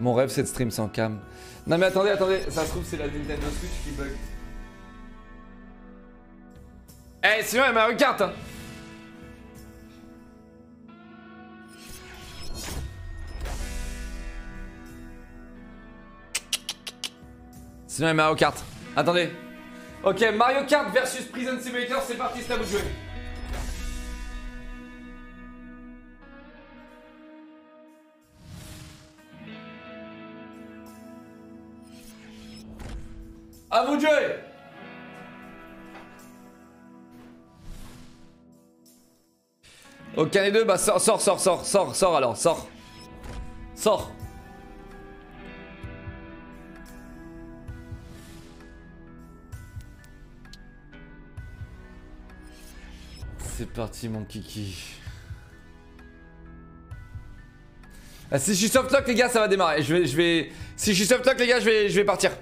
Mon rêve, c'est de stream sans cam. Non mais attendez, attendez, ça se trouve c'est la Nintendo Switch qui bug. Eh, sinon elle m'a Mario Kart, hein. Sinon elle m'a Mario Kart. Attendez. Ok, Mario Kart versus Prison Simulator, c'est parti, c'est à vous de jouer. À vous de jouer. Aucun des deux, bah sors. C'est parti mon kiki. Ah, si je suis soft lock les gars, ça va démarrer. Si je suis soft lock les gars, je vais partir.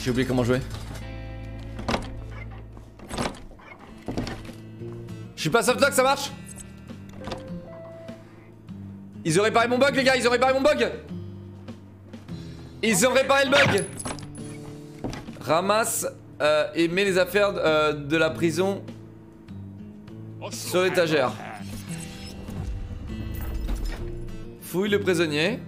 J'ai oublié comment jouer. Je suis pas softlock, ça marche? Ils ont réparé mon bug les gars, ils ont réparé mon bug. Ils ont réparé le bug. Ramasse et mets les affaires de la prison sur l'étagère. Fouille le prisonnier.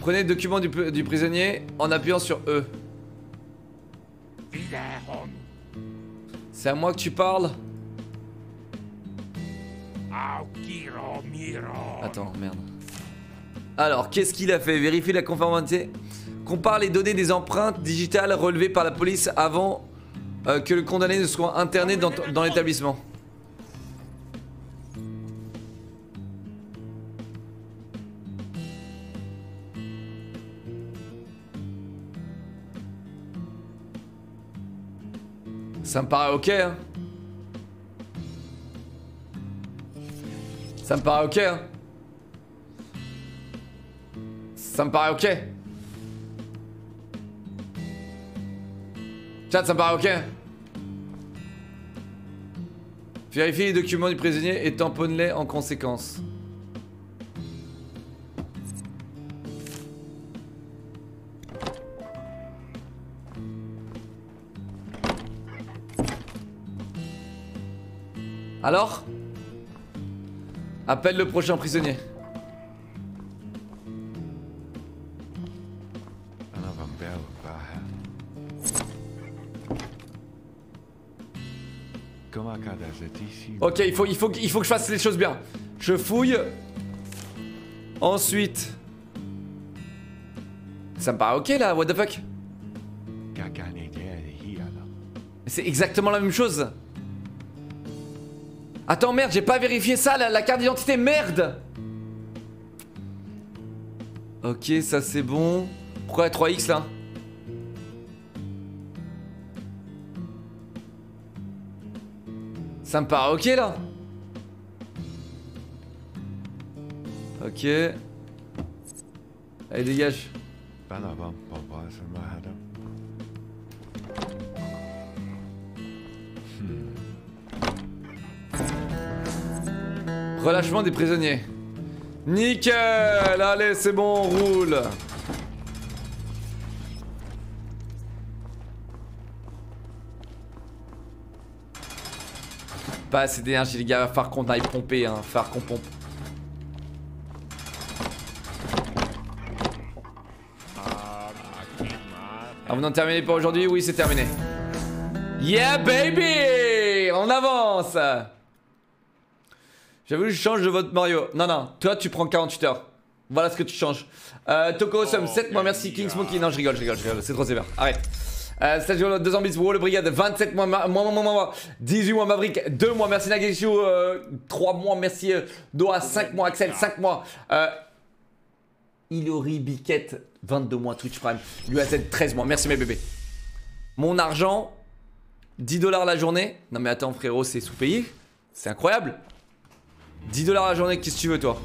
Prenez le document du prisonnier en appuyant sur E. C'est à moi que tu parles? Attends, merde. Alors, qu'est-ce qu'il a fait? Vérifier la conformité. Compare les données des empreintes digitales relevées par la police avant que le condamné ne soit interné dans l'établissement. Ça me paraît ok, hein. Ça me paraît ok, hein. Ça me paraît ok. Chat, ça me paraît ok. Vérifie les documents du prisonnier et tamponne-les en conséquence. Alors? Appelle le prochain prisonnier. Ok, il faut que je fasse les choses bien. Je fouille. Ensuite. Ça me paraît ok là, what the fuck? C'est exactement la même chose. Attends, merde, j'ai pas vérifié ça, la carte d'identité, merde. Ok, ça c'est bon. Pourquoi 3X là? Ça me paraît ok là. Ok. Allez, dégage. Relâchement des prisonniers. Nickel. Allez, c'est bon, on roule. Pas assez d'énergie, les gars. Faire qu'on aille pomper, hein. Faire qu'on pompe. Ah, vous en terminez pour aujourd'hui? Oui, c'est terminé. Yeah, baby. On avance. J'avoue, je change de vote Mario. Non, non, toi tu prends 48 heures. Voilà ce que tu changes. Toko Ossum, 7 mois, merci. King Smokey, non, je rigole, c'est trop sévère. Arrête. Stage 200 bits, Wall Brigade, 27 mois, 18 mois, Maverick, 2 mois, merci Nagashu, 3 mois, merci Doa, 5 mois, Axel, 5 mois. Ilori Biquette, 22 mois, Twitch Prime, USN, 13 mois, merci mes bébés. Mon argent, $10 la journée. Non mais attends frérot, c'est sous-payé. C'est incroyable. $10 la journée, qu'est-ce que tu veux toi?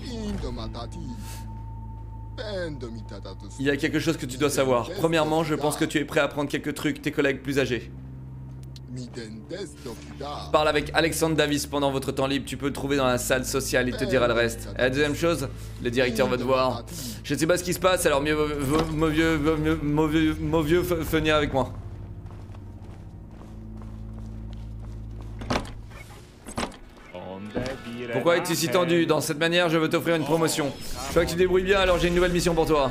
Il y a quelque chose que tu dois savoir. Premièrement, je pense que tu es prêt à prendre quelques trucs, tes collègues plus âgés. Parle avec Alexandre Davis pendant votre temps libre, tu peux le trouver dans la salle sociale, il te dira le reste. Et la deuxième chose, le directeur va te voir. Je ne sais pas ce qui se passe, alors mieux vaut venir avec moi. Pourquoi es-tu si tendu? Dans cette manière, je veux t'offrir une promotion. Je vois que tu débrouilles bien, alors j'ai une nouvelle mission pour toi.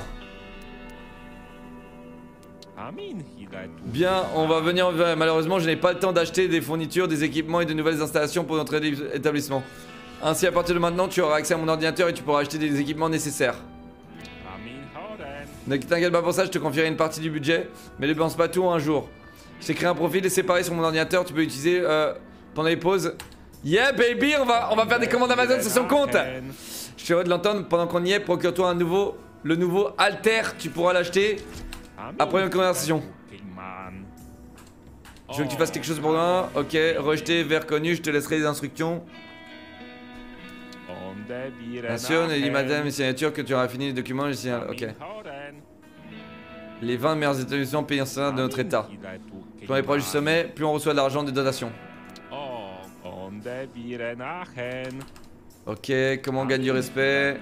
Bien, on va venir. Malheureusement, je n'ai pas le temps d'acheter des fournitures, des équipements et de nouvelles installations pour notre établissement. Ainsi, à partir de maintenant, tu auras accès à mon ordinateur et tu pourras acheter des équipements nécessaires. Ne t'inquiète pas pour ça, je te confierai une partie du budget, mais ne dépense pas tout en un jour. Je t'ai créé un profil et séparé sur mon ordinateur, tu peux l'utiliser pendant les pauses. Yeah baby, on va faire des commandes Amazon sur son compte. Je suis heureux de l'entendre, pendant qu'on y est, procure-toi le nouveau Alter, tu pourras l'acheter après une conversation. Je veux que tu fasses quelque chose pour moi. Ok, rejeté, vert connu, je te laisserai les instructions. Bien sûr, on a dit madame et signature que tu auras fini les documents. Ok. Les 20 meilleures établissements payants de notre état. Plus on est proche du sommet, plus on reçoit de l'argent de dotation. Ok, comment on gagne du respect?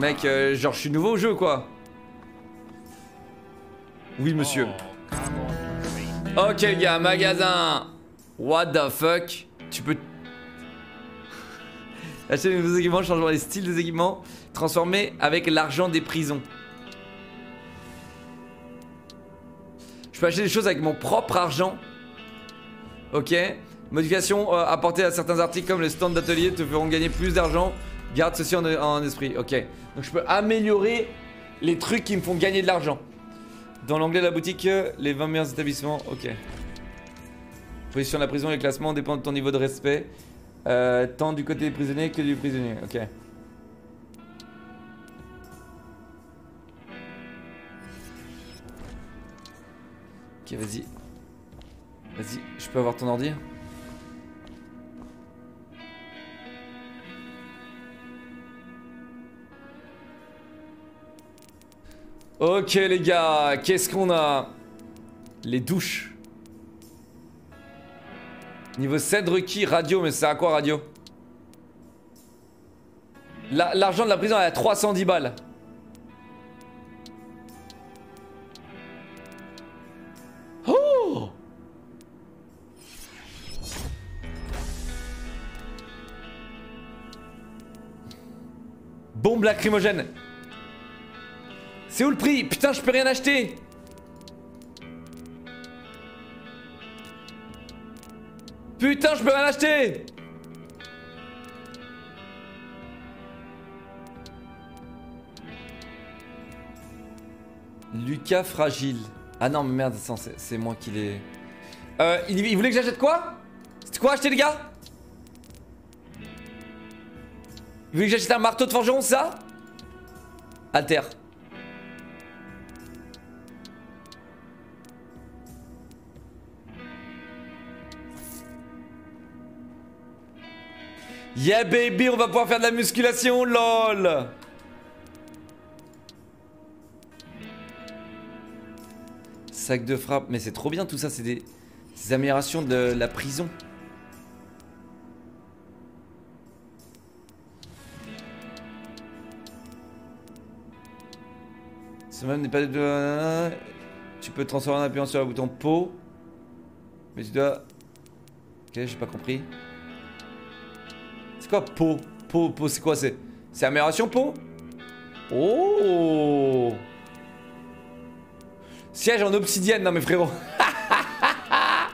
Mec, genre je suis nouveau au jeu quoi. Oui monsieur. Ok gars, magasin. What the fuck. Tu peux acheter des nouveaux équipements, changer les styles des équipements, transformer avec l'argent des prisons. Je peux acheter des choses avec mon propre argent. Ok. Modifications apportées à certains articles comme les stands d'atelier te feront gagner plus d'argent. Garde ceci en esprit. Ok. Donc je peux améliorer les trucs qui me font gagner de l'argent. Dans l'onglet de la boutique, les 20 meilleurs établissements. Ok. Position de la prison et le classement dépendent de ton niveau de respect. Tant du côté des prisonniers que du prisonnier. Ok. Ok, vas-y. Vas-y, je peux avoir ton ordi ? Ok les gars, qu'est-ce qu'on a? Les douches. Niveau 7 requis, radio, mais c'est à quoi radio? L'argent de la prison est à 310 balles. Oh! Bombe lacrymogène. C'est où le prix? Putain, je peux rien acheter. Putain, je peux rien acheter. Lucas fragile. Ah non, mais merde, c'est moi qui l'ai... il voulait que j'achète quoi? C'était quoi acheter, les gars? Il voulait que j'achète un marteau de forgeron, c'est ça? Alter. Yeah baby, on va pouvoir faire de la musculation, lol. Sac de frappe, mais c'est trop bien tout ça, c'est des améliorations de la prison. Ce même n'est pas... Tu peux transformer en appuyant sur le bouton pot. Mais tu dois... Ok, j'ai pas compris. Quoi, peau, c'est quoi? C'est amélioration peau? Oh! Siège en obsidienne, non mais frérot.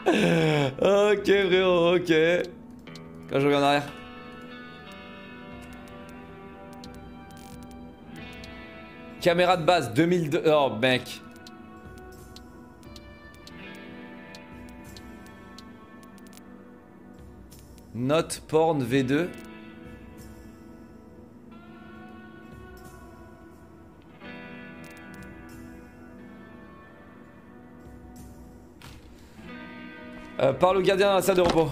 Ok frérot, ok. Quand je regarde en arrière. Caméra de base, 2002. Oh mec. Note porn V2. Par le gardien dans la salle de repos.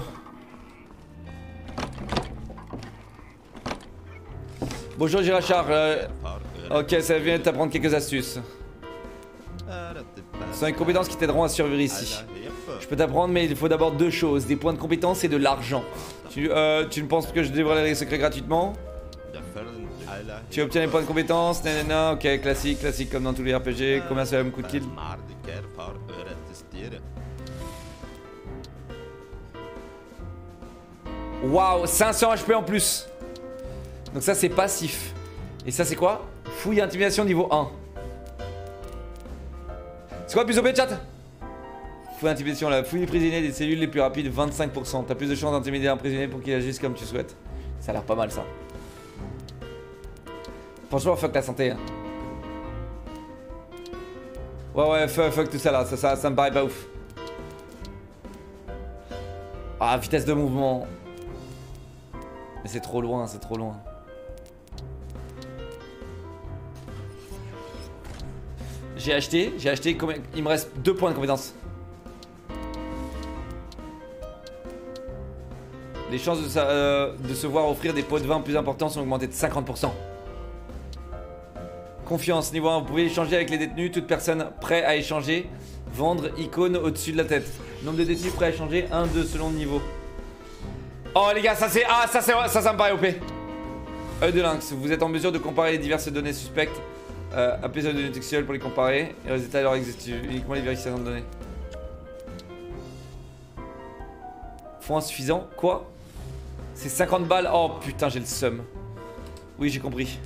Bonjour Girachard. Ok, ça vient de t'apprendre quelques astuces. Ce sont les compétences qui t'aideront à survivre ici. Je peux t'apprendre, mais il faut d'abord deux choses, des points de compétence et de l'argent. Tu ne penses que je dévoilerai les secrets gratuitement? Tu obtiens les points de compétence, nanana, ok, classique, classique comme dans tous les RPG. Combien ça me coûte-t-il? Waouh, 500 HP en plus. Donc ça c'est passif. Et ça c'est quoi? Fouille intimidation niveau 1. C'est quoi le plus OP chat? Fouille intimidation là, fouille les prisonniers des cellules les plus rapides 25%. T'as plus de chances d'intimider un prisonnier pour qu'il agisse comme tu souhaites. Ça a l'air pas mal ça. Franchement fuck la santé hein. Ouais ouais fuck tout ça là, ça me paraît pas ouf. Ah vitesse de mouvement. Mais c'est trop loin, c'est trop loin. J'ai acheté, combien... il me reste 2 points de compétence. Les chances de se voir offrir des pots de vin plus importants sont augmentées de 50%. Confiance, niveau 1, vous pouvez échanger avec les détenus, toute personne prête à échanger, vendre icône au-dessus de la tête. Nombre de détenus prêts à échanger, 1, 2 selon le niveau. Oh les gars, ça c'est... Ah, ça me paraît OP. Œil de lynx, vous êtes en mesure de comparer les diverses données suspectes. Appelez ça données textuelles pour les comparer. Et les résultats leur existent uniquement les vérifications de données. Fonds insuffisant, quoi? C'est 50 balles, oh putain j'ai le seum. Oui j'ai compris.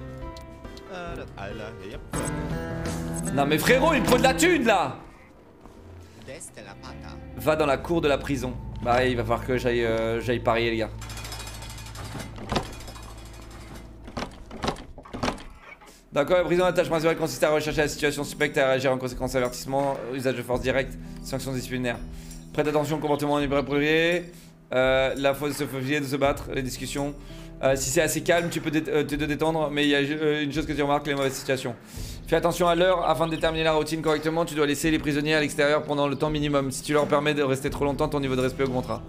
Non mais frérot, il me faut de la thune là. Va dans la cour de la prison. Bah il va falloir que j'aille parier les gars. D'accord, la prison, la tâche principale consiste à rechercher la situation suspecte et à réagir en conséquence. Avertissement, usage de force directe, sanctions disciplinaires. Prête attention au comportement inapproprié, la faute de se faufiler, de se battre, les discussions. Si c'est assez calme, tu peux te détendre, mais il y a une chose que tu remarques, les mauvaises situations. Fais attention à l'heure, afin de déterminer la routine correctement, tu dois laisser les prisonniers à l'extérieur pendant le temps minimum. Si tu leur permets de rester trop longtemps, ton niveau de respect augmentera.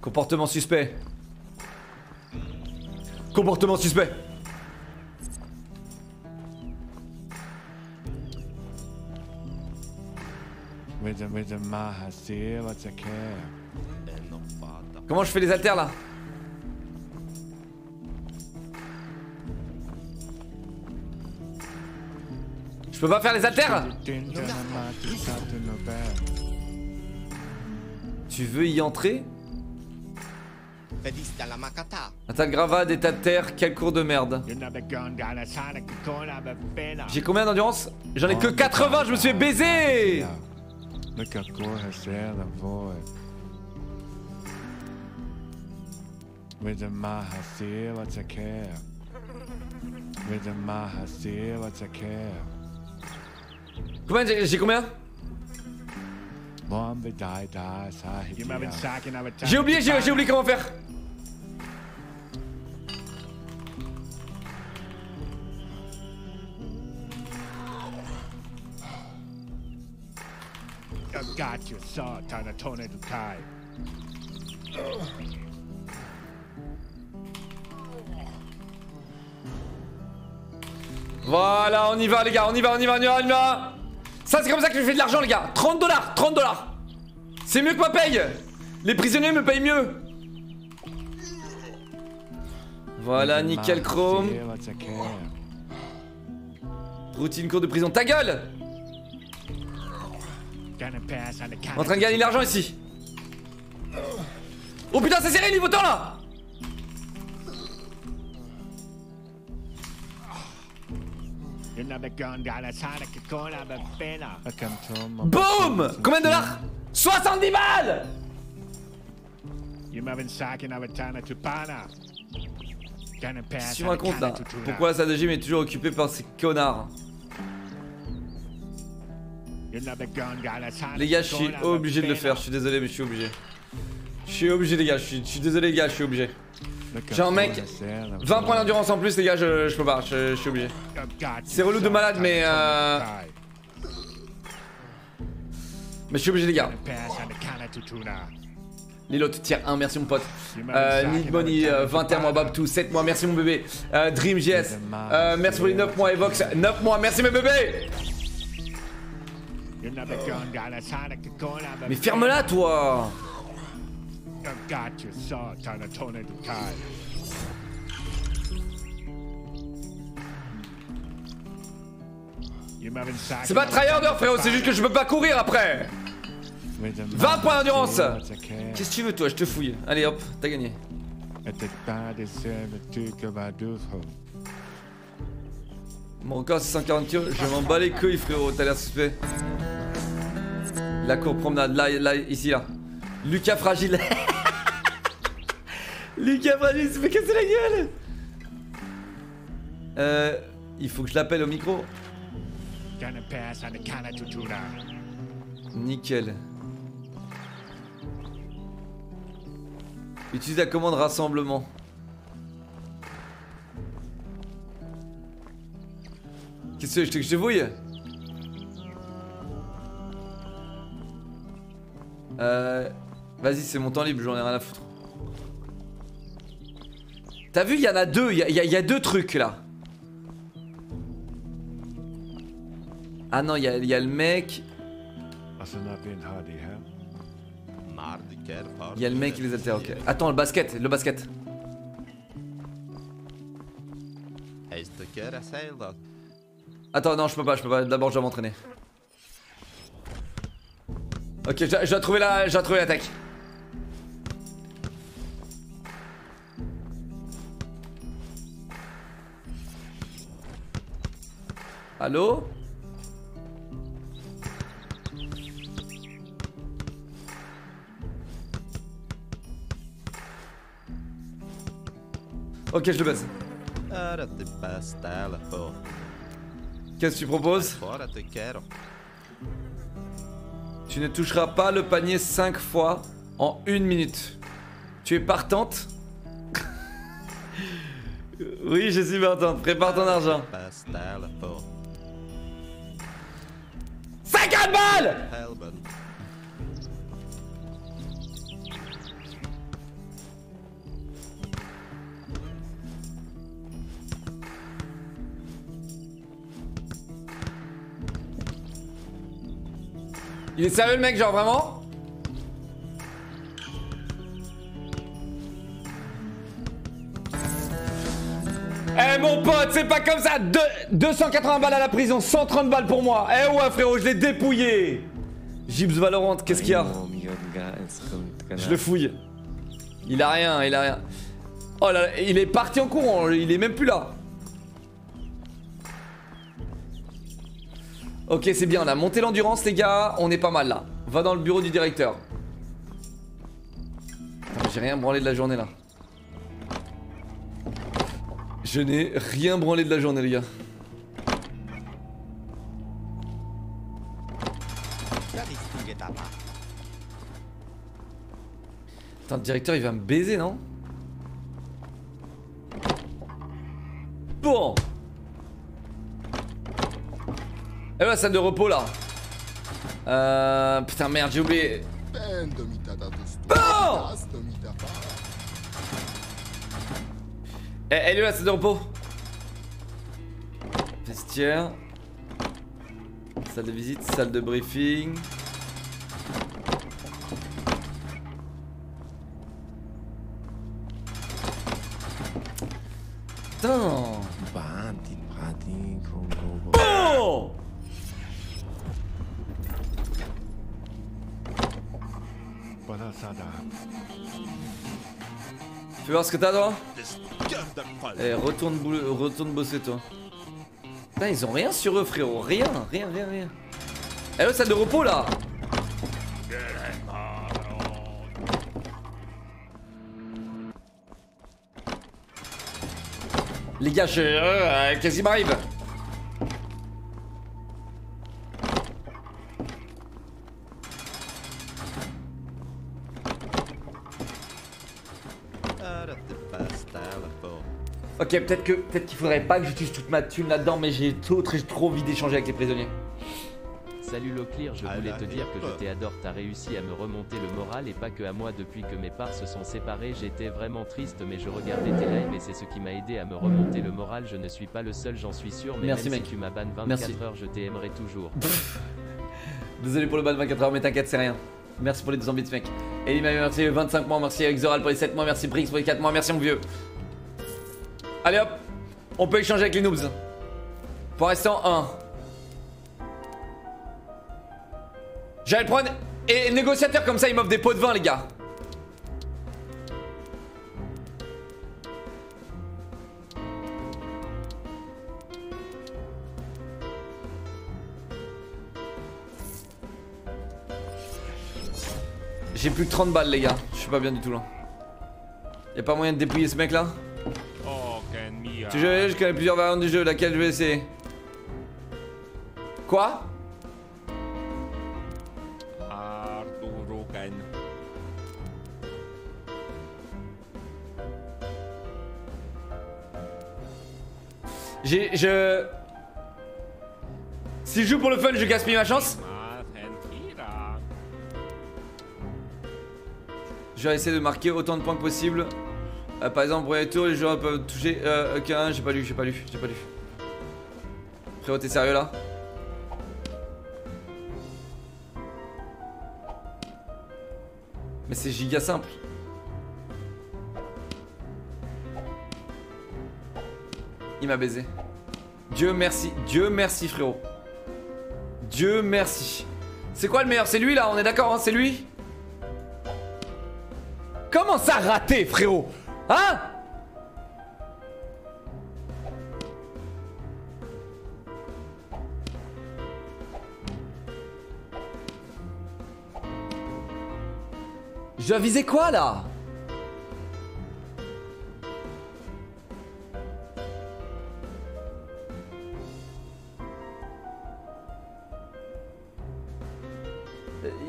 Comportement suspect. Comportement suspect. Comment je fais les haltères là? Je peux pas faire les haltères? Tu veux y entrer? Atta gravade et ta terre, quel cours de merde. J'ai combien d'endurance? J'en ai que 80, je me suis fait baiser. J'ai combien? J'ai oublié comment faire. Voilà, on y va les gars, on y va. Ça c'est comme ça que je fais de l'argent les gars, 30 dollars. C'est mieux que ma paye. Les prisonniers me payent mieux. Voilà, nickel chrome. Routine cour de prison, ta gueule. En train de gagner de l'argent ici. Oh putain c'est serré niveau temps là. Boum! Combien de dollars? 70 balles! Si tu me racontes là, pourquoi la salle de gym est toujours occupée par ces connards? Les gars, je suis obligé de le faire, je suis désolé mais je suis obligé. Je suis obligé les gars, je suis désolé les gars, je suis obligé. J'ai un mec, 20 points d'endurance en plus les gars, je peux pas, je suis obligé. C'est relou de malade mais je suis obligé les gars. Lilote tier 1, merci mon pote. Needboney, 20 mois, Bob2, 7 mois, merci mon bébé. DreamJS, merci pour les 9 mois, Evox, 9 mois, merci mes bébés. Mais ferme-la toi. C'est pas tryharder frérot, c'est juste que je peux pas courir après. 20 points d'endurance. Qu'est-ce que tu veux toi, je te fouille. Allez hop, t'as gagné. Mon record c'est 140 kg, je m'en bats les couilles frérot, t'as l'air suspect. La cour promenade, là, ici là. Lucas fragile. Lucas fragile, il se fait casser la gueule. Il faut que je l'appelle au micro. Nickel. Utilise la commande rassemblement. Qu'est-ce que je te fouille? Vas-y, c'est mon temps libre, j'en ai rien à foutre. T'as vu, il y en a deux, il y a deux trucs là. Ah non, il y a le mec. Il y a le mec qui les altère, ok. Attends, le basket. Attends, non, je peux pas. D'abord, je dois m'entraîner. Ok, j'ai trouvé l'attaque. Allô? Ok, je le baisse. Qu'est-ce que tu proposes? Tu ne toucheras pas le panier 5 fois en 1 minute. Tu es partante? Oui, je suis partante. Prépare ton argent. 50 balles! Il est sérieux le mec, genre vraiment? Eh mon pote, c'est pas comme ça. 280 balles à la prison, 130 balles pour moi. Eh ouais frérot, je l'ai dépouillé. Gyps Valorant, qu'est-ce qu'il y a? Je le fouille. Il a rien. Oh là là, il est parti en courant, il est même plus là. Ok, c'est bien, on a monté l'endurance les gars, on est pas mal là. Va dans le bureau du directeur. J'ai rien branlé de la journée là. Je n'ai rien branlé de la journée les gars. Putain, le directeur il va me baiser non? Bon. Eh ben, la salle de repos là. Putain, merde, j'ai oublié. Bon! Elle est où la salle de repos? Vestiaire. Salle de visite, salle de briefing. Putain! Bon! Fais voir ce que t'as toi. Allez, retourne bosser toi. Putain, ils ont rien sur eux frérot, rien. Allô, salle de repos là. Les gars, qu'est-ce qui m'arrive? Ok, peut-être qu'il faudrait pas que j'utilise toute ma thune là-dedans, mais j'ai trop envie d'échanger avec les prisonniers. Salut Locklear, je voulais te dire que je t'adore, t'as réussi à me remonter le moral et pas que à moi. Depuis que mes parts se sont séparés, j'étais vraiment triste, mais je regardais tes lives et c'est ce qui m'a aidé à me remonter le moral. Je ne suis pas le seul, j'en suis sûr, mais merci mec. Si tu m'as ban 24 heures, je t'aimerai toujours. Désolé pour le ban 24 heures, mais t'inquiète, c'est rien. Merci pour les 200 bits mec. Elie m'a merci 25 mois, merci Axoral pour les 7 mois, merci Briggs pour les 4 mois, merci mon vieux. Allez hop, on peut échanger avec les noobs. Pour l'instant, 1. J'allais prendre et négociateur, comme ça il m'offre des pots de vin les gars. J'ai plus que 30 balles les gars, je suis pas bien du tout là. Y'a pas moyen de dépouiller ce mec là? Je connais plusieurs variantes du jeu, laquelle je vais essayer. Quoi? Si je joue pour le fun, je gaspille ma chance. Je vais essayer de marquer autant de points que possible. Par exemple, premier tour, les joueurs peuvent toucher qu'un. J'ai pas lu. Frérot, t'es sérieux là? Mais c'est giga simple. Il m'a baisé. Dieu merci frérot. Dieu merci. C'est quoi le meilleur? C'est lui là, on est d'accord hein, c'est lui? Comment ça raté frérot? Hein? Je dois viser quoi là?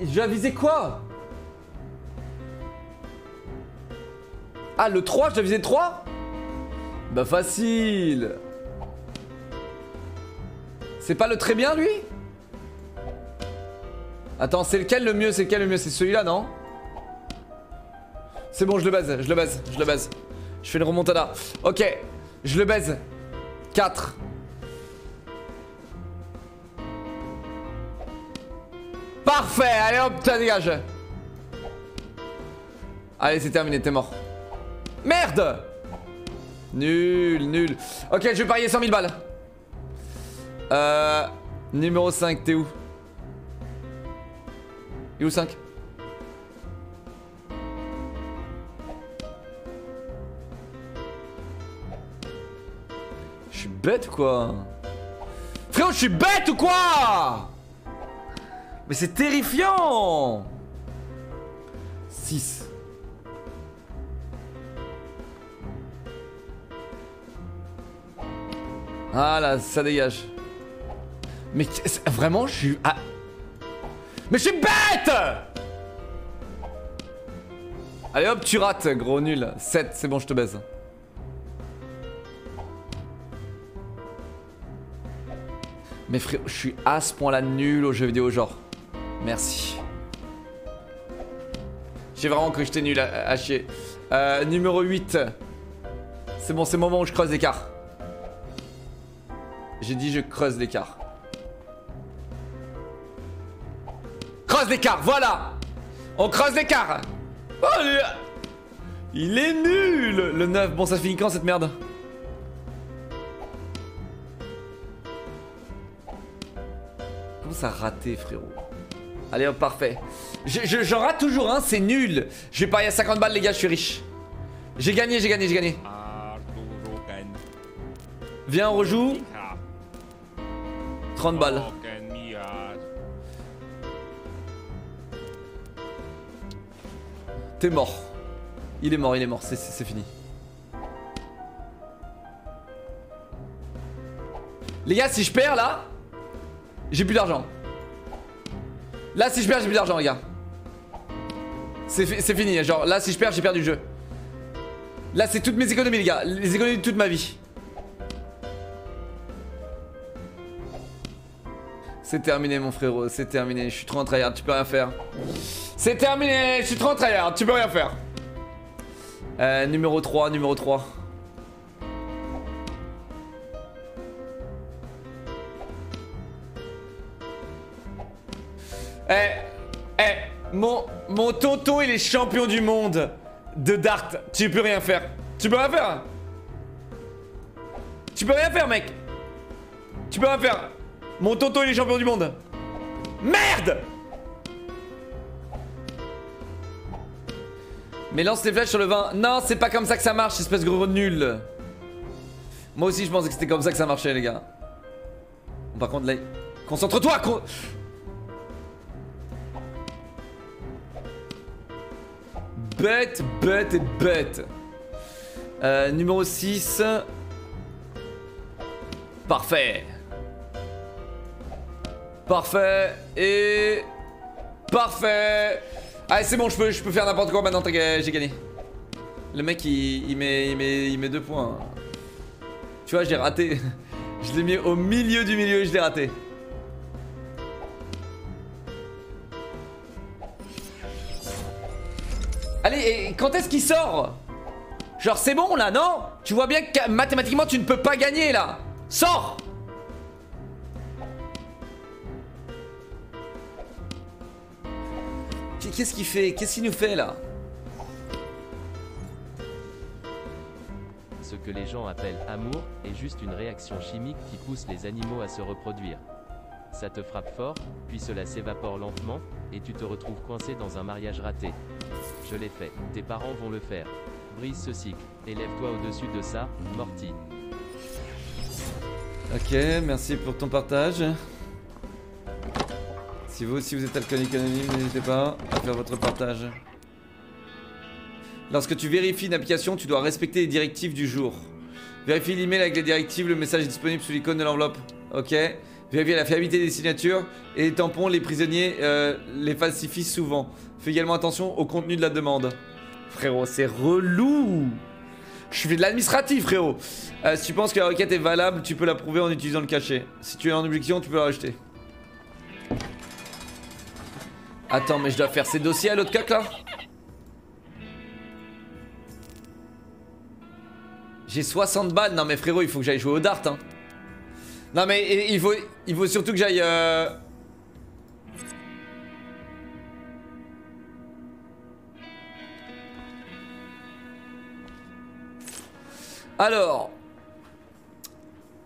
Je dois viser quoi? Ah le 3, je dois viser 3? Bah facile. C'est pas le très bien lui? Attends, c'est lequel le mieux? C'est lequel le mieux? C'est celui-là non? C'est bon, je le baise. Je fais une remontada. Ok, je le baise. 4. Parfait, allez hop, t'as dégagé. Allez, c'est terminé, t'es mort. Merde! Nul. Ok, je vais parier 100 000 balles. Numéro 5, t'es où? Il est où 5? Je suis bête ou quoi? Frérot, je suis bête ou quoi? Mais c'est terrifiant! 6. Ah là, ça dégage. Mais vraiment, je suis... Ah. Mais je suis bête! Allez hop, tu rates, gros nul. 7, c'est bon, je te baise. Mais frère, je suis à ce point-là nul aux jeux vidéo, genre. Merci. J'ai vraiment cru que j'étais nul à chier. Numéro 8. C'est bon, c'est le moment où je creuse l'écart. J'ai dit je creuse l'écart. Creuse l'écart, voilà. On creuse l'écart. Oh, il est nul. Le 9, bon ça finit quand cette merde? Comment ça a raté frérot? Allez hop, parfait. J'en rate toujours un, hein, c'est nul. Je vais parier à 50 balles les gars, je suis riche. J'ai gagné. Viens, on rejoue. 30 balles. T'es mort. Il est mort, c'est fini. Les gars, si je perds là, j'ai plus d'argent. Là, si je perds, j'ai plus d'argent, les gars. C'est fini, genre là, si je perds, j'ai perdu le jeu. Là c'est toutes mes économies les gars, les économies de toute ma vie. C'est terminé mon frérot, c'est terminé, je suis trop en tryhard, tu peux rien faire. C'est terminé, je suis trop en tryhard, tu peux rien faire. Numéro 3. Mon tonton il est champion du monde de dart, tu peux rien faire. Tu peux rien faire. Tu peux rien faire mec. Tu peux rien faire. Mon tonton il est champion du monde. Merde. Mais lance les flashs sur le vin. Non c'est pas comme ça que ça marche espèce de gros nul. Moi aussi je pensais que c'était comme ça que ça marchait les gars. Par contre là... Concentre-toi con... Bête. Numéro 6. Parfait. Et... Parfait. Allez c'est bon, je peux faire n'importe quoi maintenant, j'ai gagné. Le mec il met 2 points. Tu vois, je l'ai raté. Je l'ai mis au milieu du milieu et je l'ai raté. Allez, et quand est-ce qu'il sort? Genre c'est bon là, non? Tu vois bien que mathématiquement tu ne peux pas gagner là. Sors! Qu'est-ce qu'il fait? Qu'est-ce qu'il nous fait là? Ce que les gens appellent amour est juste une réaction chimique qui pousse les animaux à se reproduire. Ça te frappe fort, puis cela s'évapore lentement, et tu te retrouves coincé dans un mariage raté. Je l'ai fait, tes parents vont le faire. Brise ce cycle, élève-toi au-dessus de ça, Morty. Ok, merci pour ton partage. Si vous aussi vous êtes alcoolique anonyme, n'hésitez pas à faire votre partage. Lorsque tu vérifies une application, tu dois respecter les directives du jour. Vérifie l'email avec les directives, le message est disponible sous l'icône de l'enveloppe. Ok. Vérifiez la fiabilité des signatures et les tampons, les prisonniers les falsifient souvent. Fais également attention au contenu de la demande. Frérot, c'est relou. Je fais de l'administratif, frérot. Si tu penses que la requête est valable, tu peux la prouver en utilisant le cachet. Si tu es en objection, tu peux la rejeter. Attends, mais je dois faire ces dossiers à l'autre cac là. J'ai 60 balles. Non mais frérot, il faut que j'aille jouer au dart, hein. Non mais il faut surtout que j'aille Alors,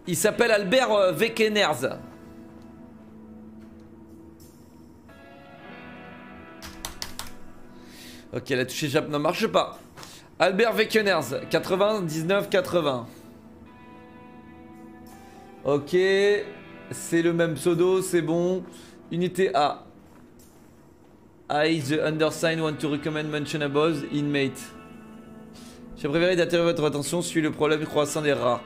il s'appelle Albert Weckeners. Ok, la touche échappe ne marche pas. Albert Weckeners, 99-80. Ok, c'est le même pseudo, c'est bon. Unité A. I, the undersigned, want to recommend mentionables, inmate. J'ai préféré d'attirer votre attention sur le problème croissant des rats.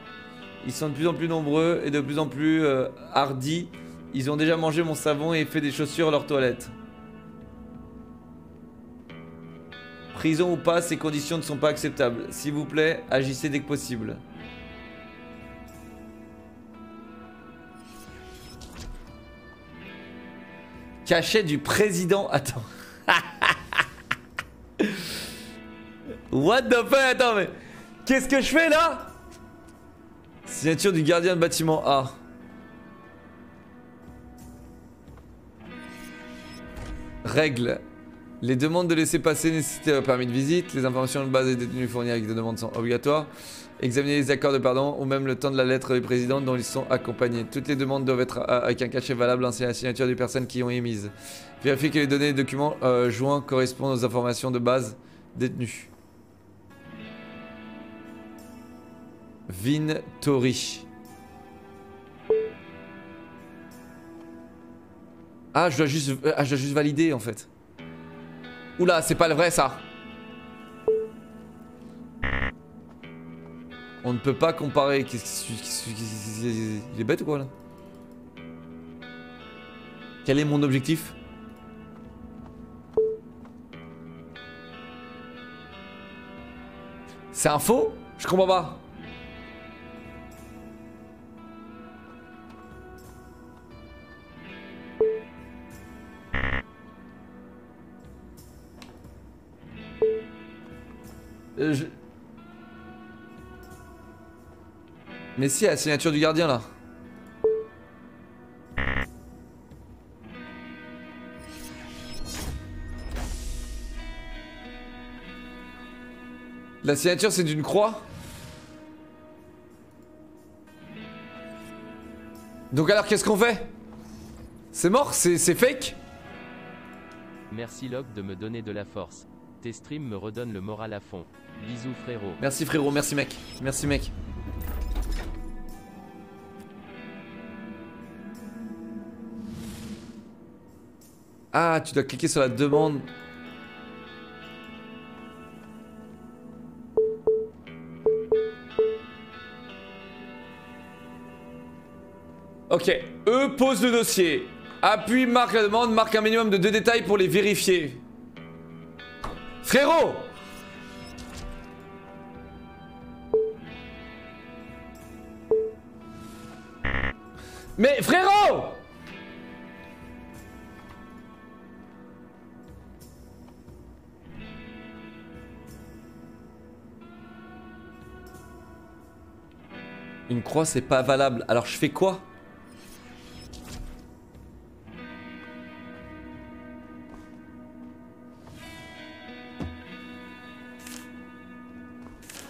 Ils sont de plus en plus nombreux et de plus en plus hardis. Ils ont déjà mangé mon savon et fait des chaussures à leur toilette. Prison ou pas, ces conditions ne sont pas acceptables. S'il vous plaît, agissez dès que possible. Cachet du président. Attends. What the fuck? Attends, mais qu'est-ce que je fais là? Signature du gardien de bâtiment A. Règle. Les demandes de laisser passer nécessitent un permis de visite. Les informations de base des détenus fournies avec des demandes sont obligatoires. Examiner les accords de pardon ou même le temps de la lettre du président dont ils sont accompagnés. Toutes les demandes doivent être avec un cachet valable ainsi que la signature des personnes qui y ont émise. Vérifiez que les données et documents joints correspondent aux informations de base détenues. Kintori. Ah, je dois juste valider en fait. Oula, c'est pas le vrai ça. On ne peut pas comparer. Il est bête ou quoi là? Quel est mon objectif? C'est un faux? Je comprends pas. Mais si, la signature du gardien là. La signature c'est d'une croix. Donc alors qu'est-ce qu'on fait? C'est mort? C'est fake? Merci Locke de me donner de la force. Tes streams me redonnent le moral à fond. Bisous frérot. Merci frérot, merci mec. Merci mec. Ah, tu dois cliquer sur la demande. Ok, eux posent le dossier. Appuie, marque la demande, marque un minimum de 2 détails pour les vérifier. Frérot! Mais frérot! Une croix c'est pas valable, alors je fais quoi?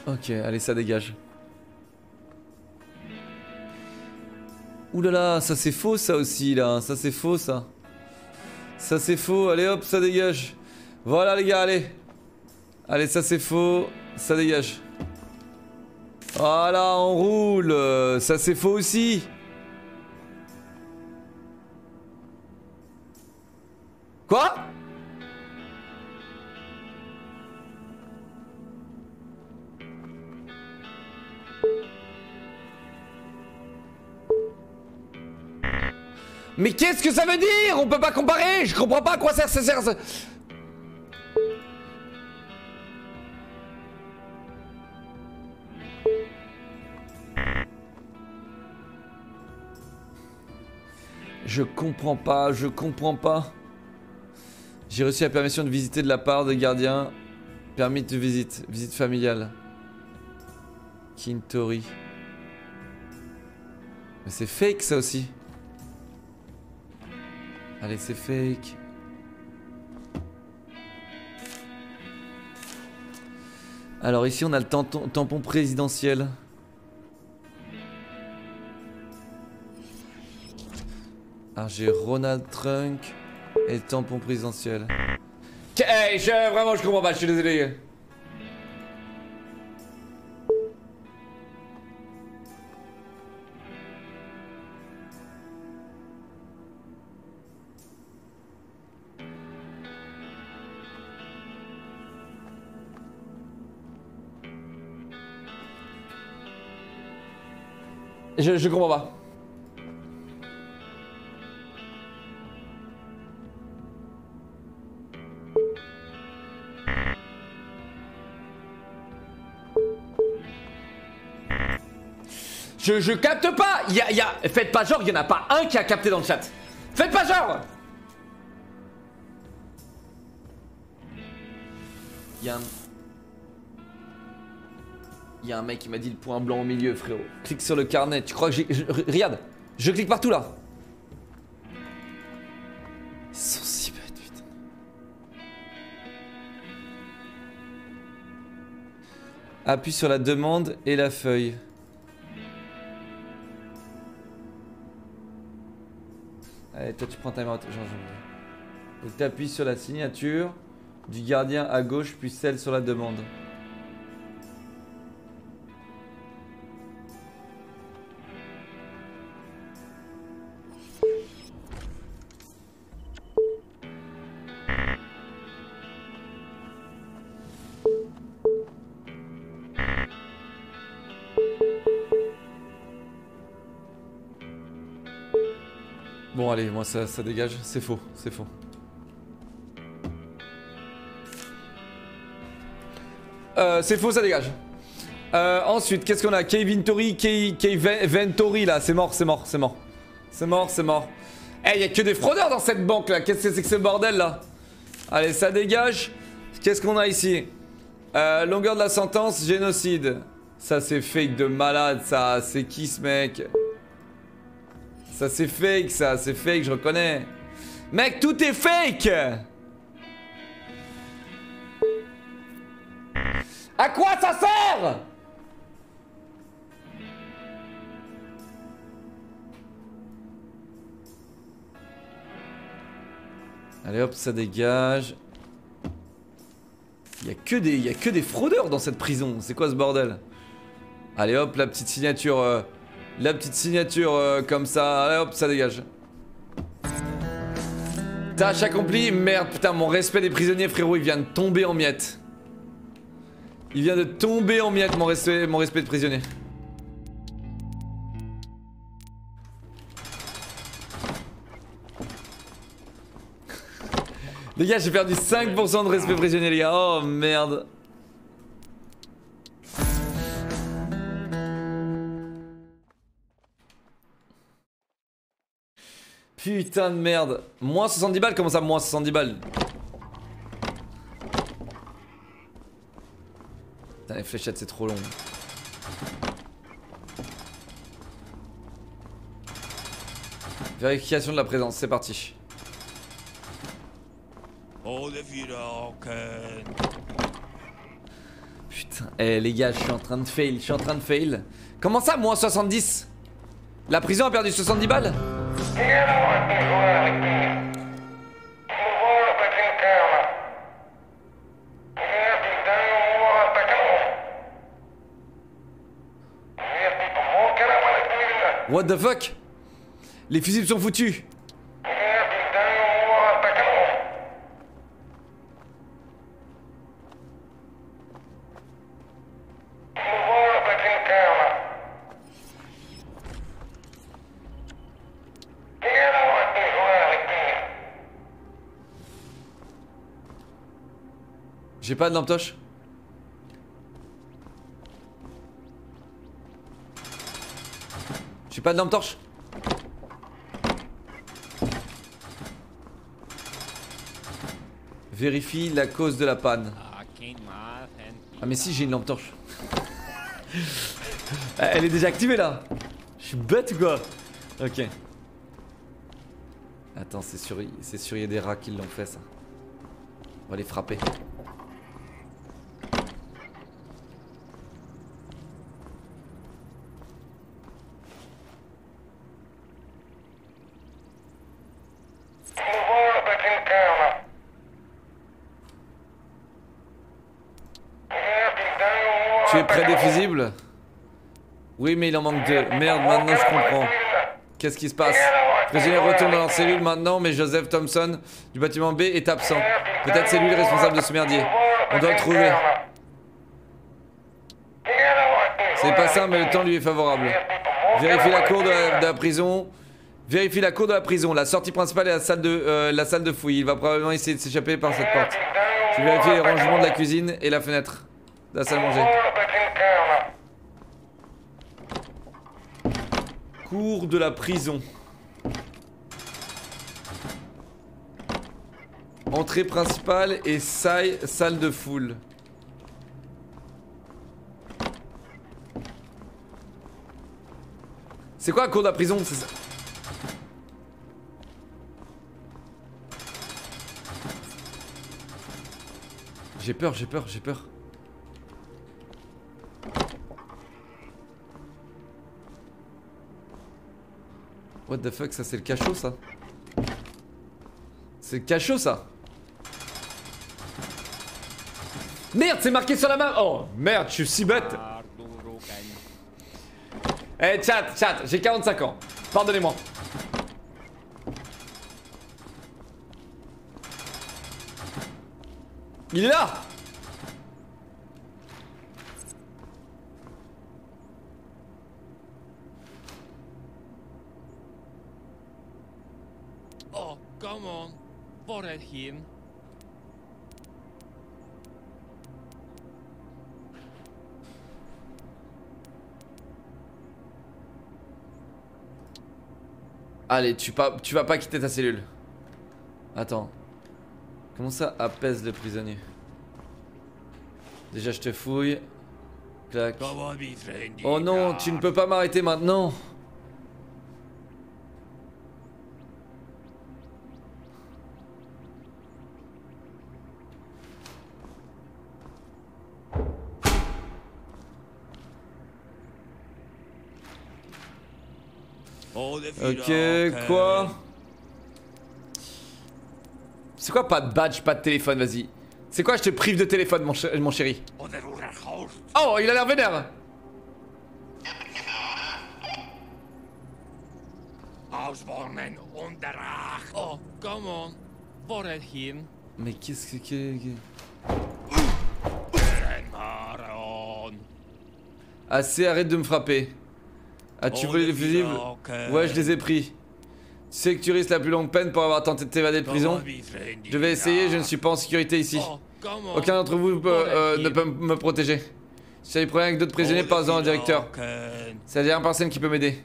Ok, allez ça dégage. Oulala, là là, ça c'est faux ça aussi là, ça c'est faux ça. Ça c'est faux, allez hop, ça dégage. Voilà les gars, allez. Allez, ça c'est faux, ça dégage. Voilà, on roule. Ça c'est faux aussi. Quoi? Mais qu'est-ce que ça veut dire? On peut pas comparer. Je comprends pas à quoi ça sert. Je comprends pas, je comprends pas. J'ai reçu la permission de visiter de la part des gardiens. Permis de visite, visite familiale. Kintori. Mais c'est fake ça aussi. Allez, c'est fake. Alors ici on a le tampon présidentiel. Ah, j'ai Ronald Trump et tampon présidentiel. Hey, vraiment je comprends pas, je suis désolé. Je comprends pas. Je capte pas. Faites pas genre, il y en a pas un qui a capté dans le chat. Faites pas genre. Il y a un mec qui m'a dit le point blanc au milieu, frérot. Clique sur le carnet. Tu crois que j'ai... Regarde, je clique partout là. Ils sont si bêtes, putain. Appuie sur la demande et la feuille. Allez, toi tu prends ta main. Donc t'appuies sur la signature du gardien à gauche, puis celle sur la demande. Bon allez, moi ça dégage, c'est faux, c'est faux. C'est faux, ça dégage. Ensuite, qu'est-ce qu'on a? Kintori, Kintori là, c'est mort. Eh, il y a que des fraudeurs dans cette banque là. Qu'est-ce que c'est que ce bordel là? Allez, ça dégage. Qu'est-ce qu'on a ici? Longueur de la sentence, génocide. Ça c'est fake de malade ça. C'est qui ce mec? Ça c'est fake ça, c'est fake, je reconnais. Mec, tout est fake. À quoi ça sert? Allez hop, ça dégage. Il y a que des fraudeurs dans cette prison. C'est quoi ce bordel? Allez hop, la petite signature comme ça. Allez hop, ça dégage. Tâche accomplie. Merde, putain, mon respect des prisonniers, frérot, il vient de tomber en miettes. Il vient de tomber en miettes, mon respect de prisonnier. Les gars, j'ai perdu 5% de respect prisonnier, les gars. Oh merde. Putain de merde. Moins 70 balles, comment ça, moins 70 balles? Putain, les fléchettes, c'est trop long. Vérification de la présence, c'est parti. Putain, les gars, je suis en train de fail, Comment ça, moins 70? La prison a perdu 70 balles? What the fuck? Les fusibles sont foutus. J'ai pas de lampe-torche. Vérifie la cause de la panne. Ah mais si, j'ai une lampe-torche. Elle est déjà activée là. Je suis bête ou quoi? Ok. Attends, c'est sûr il y a des rats qui l'ont fait ça. On va les frapper. Oui mais il en manque deux. Merde, maintenant je comprends. Qu'est-ce qui se passe? Prisonnier retourne dans leur cellule maintenant, mais Joseph Thompson du bâtiment B est absent. Peut-être c'est lui le responsable de ce merdier. On doit le trouver. C'est pas ça, mais le temps lui est favorable. Vérifie la cour de la prison. La sortie principale est la salle de fouille. Il va probablement essayer de s'échapper par cette porte. Je vérifie les rangements de la cuisine et la fenêtre de la salle à manger. Cours de la prison. Entrée principale et salle de foule. C'est quoi la cour de la prison? C'est ça. J'ai peur. What the fuck, ça c'est le cachot ça? Merde, c'est marqué sur la map. Oh merde, je suis si bête. Eh chat, j'ai 45 ans. Pardonnez-moi. Il est là. Allez, tu vas pas quitter ta cellule. Attends. Comment ça apaise le prisonnier? Déjà je te fouille. Clac. Oh non, tu ne peux pas m'arrêter maintenant. Ok, quoi? C'est quoi pas de badge, pas de téléphone, vas-y. C'est quoi, je te prive de téléphone, mon chéri? Oh, il a l'air vénère. Oh, come on. Mais qu'est-ce que... Assez, arrête de me frapper. As-tu volé les fusibles? Ouais, je les ai pris. Tu sais que tu risques la plus longue peine pour avoir tenté de t'évader de prison. Je vais essayer, je ne suis pas en sécurité ici. Aucun d'entre vous ne peut me protéger. Si j'ai des problèmes avec d'autres prisonniers, parle-en au directeur. C'est la dernière personne qui peut m'aider.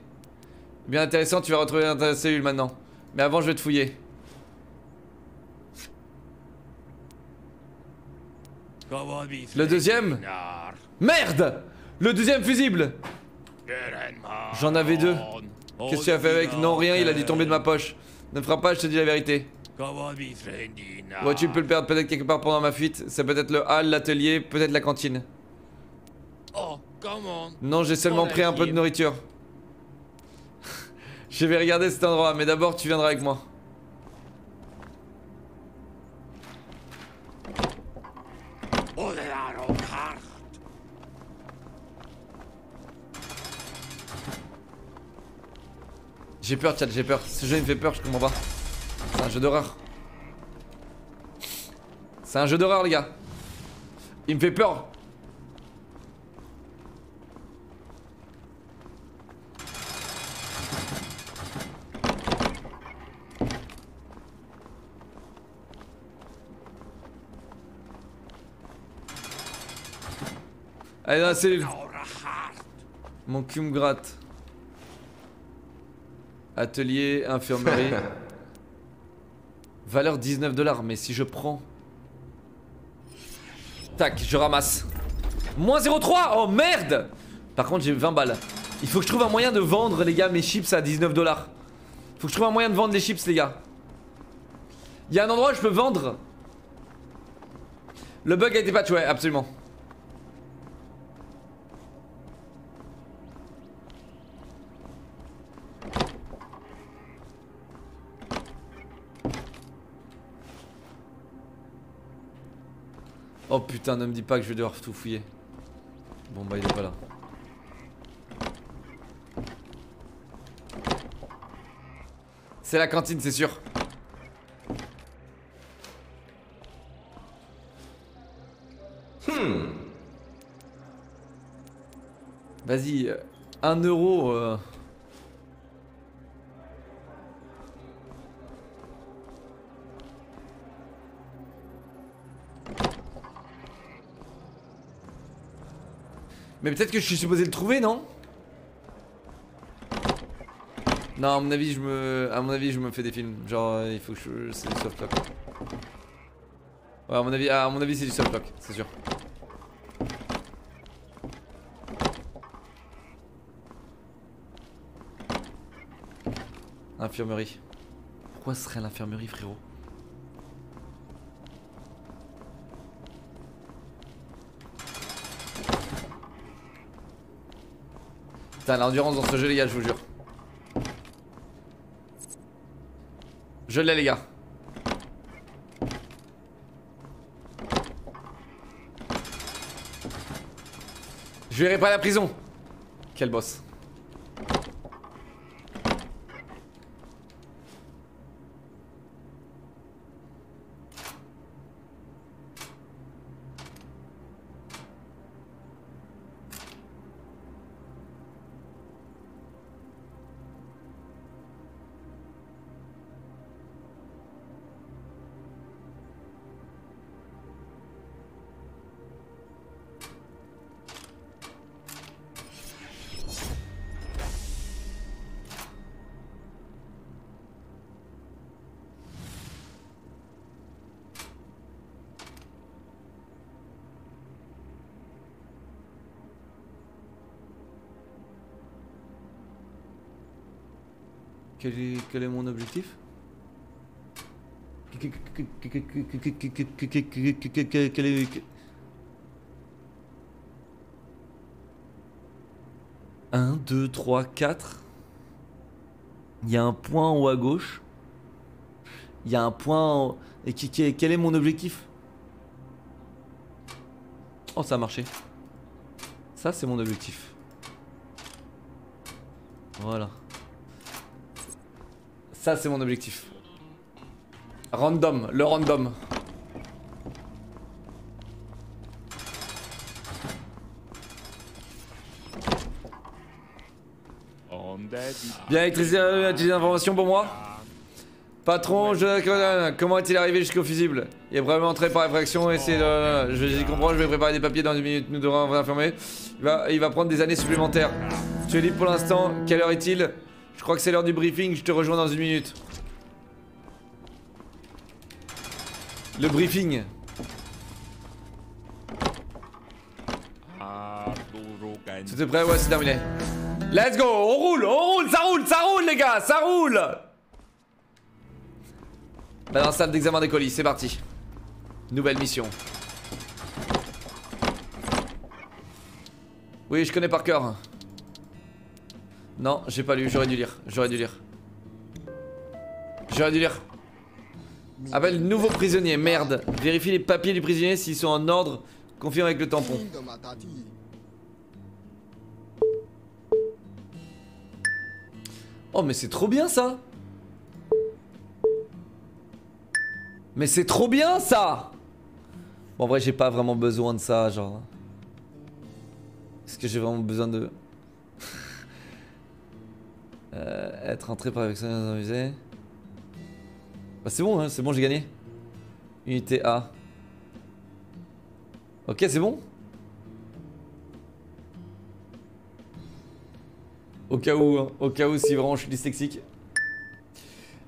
Bien intéressant, tu vas retrouver dans ta cellule maintenant. Mais avant, je vais te fouiller. Le deuxième? Merde! Le deuxième fusible! J'en avais deux. Qu'est-ce que tu as fait avec? Non, rien, il a dû tomber de ma poche. Ne frappe pas, je te dis la vérité. Ouais, tu peux le perdre peut-être quelque part pendant ma fuite. C'est peut-être le hall, l'atelier, peut-être la cantine. Non, j'ai seulement pris un peu de nourriture. Je vais regarder cet endroit, mais d'abord tu viendras avec moi. J'ai peur, chat, j'ai peur. Ce jeu il me fait peur, je comprends pas. C'est un jeu d'horreur. C'est un jeu d'horreur, les gars. Il me fait peur. Allez, dans la cellule. Mon cul me gratte. Atelier, infirmerie. Valeur 19$, mais si je prends... Tac, je ramasse. Moins 0,3. Oh merde. Par contre j'ai 20 balles. Il faut que je trouve un moyen de vendre, les gars, mes chips à 19$. Faut que je trouve un moyen de vendre les chips, les gars. Il y a un endroit où je peux vendre. Le bug a été patché, ouais, absolument. Oh putain, ne me dis pas que je vais devoir tout fouiller. Bon bah il est pas là. C'est la cantine, c'est sûr. Vas-y, 1 euro. Mais peut-être que je suis supposé le trouver, non? Non, à mon avis, je me fais des films. Genre, il faut que je... C'est du softlock. Ouais, à mon avis, c'est du softlock, c'est sûr. Infirmerie. Pourquoi ce serait l'infirmerie, frérot? Putain, l'endurance dans ce jeu, les gars, je vous jure. Je l'ai, les gars. Je vais réparer la prison. Quel boss. quel est mon objectif? Quel est... Un, deux, trois, quatre. Il y a un point en haut à gauche. Il y a un point en... Et quel est mon objectif? Oh, ça a marché. Ça, c'est mon objectif. Voilà. Ça, c'est mon objectif. Random, le random. Bien, électricité, as-tu des informations pour moi? Patron, comment est-il arrivé jusqu'au fusible? Il est probablement entré par effraction et c'est... J'y comprends, je vais préparer des papiers dans une minute, nous devrons vous informer. Il va prendre des années supplémentaires. Tu es libre pour l'instant, quelle heure est-il? Je crois que c'est l'heure du briefing, je te rejoins dans une minute. Le briefing. Tout est prêt? Ouais, c'est terminé. Let's go, on roule, ça roule les gars, ça roule! Dans la salle d'examen des colis, c'est parti. Nouvelle mission. Oui, je connais par cœur. Non, j'ai pas lu, j'aurais dû lire. Appelle nouveau prisonnier, merde. Vérifie les papiers du prisonnier s'ils sont en ordre. Confirme avec le tampon. Oh mais c'est trop bien ça. Bon en vrai j'ai pas vraiment besoin de ça genre. Est-ce que j'ai vraiment besoin de... être entré par avec ça dans un musée. Bah c'est bon hein, c'est bon j'ai gagné. Unité A. Ok c'est bon. Au cas où, hein. Au cas où si vraiment je suis dyslexique.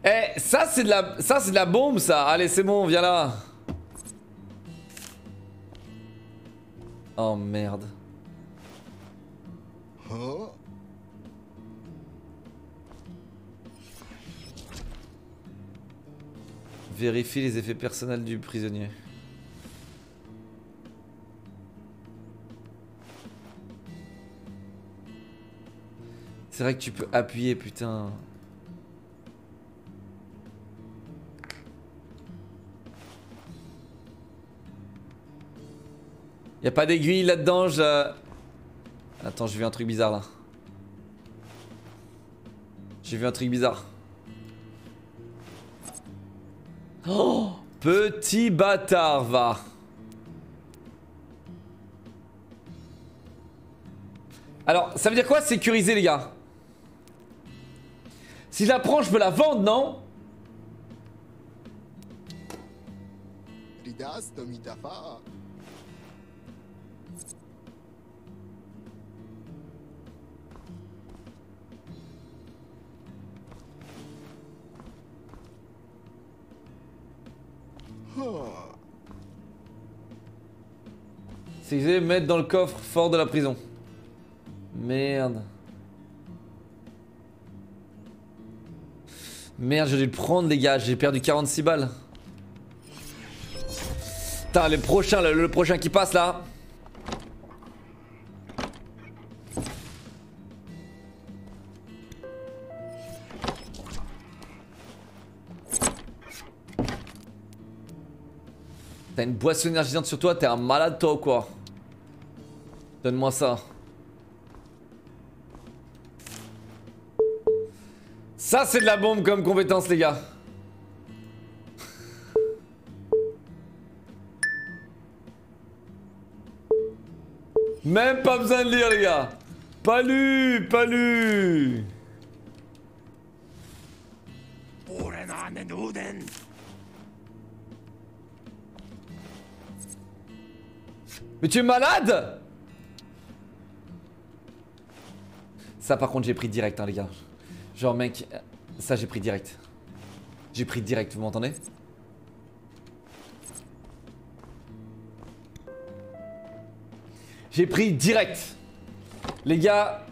Eh, ça c'est de la, bombe ça. Allez c'est bon, viens là. Oh merde. Oh. Vérifie les effets personnels du prisonnier. C'est vrai que tu peux appuyer, putain. Y'a pas d'aiguille là-dedans, je... Attends, j'ai vu un truc bizarre là. Oh, petit bâtard, va. Alors, ça veut dire quoi sécuriser les gars? Si je la prends, je peux la vendre, non? C'est que je vais mettre dans le coffre fort de la prison. Merde. Merde, j'ai dû le prendre les gars, j'ai perdu 46 balles. Putain, les prochains, le prochain qui passe là. T'as une boisson énergisante sur toi, t'es un malade toi ou quoi? Donne-moi ça. Ça c'est de la bombe comme compétence les gars. Même pas besoin de lire les gars. Pas lu, pas lu. Mais tu es malade? Ça par contre j'ai pris direct hein les gars. Genre mec, ça j'ai pris direct. Vous m'entendez? J'ai pris direct. Les gars.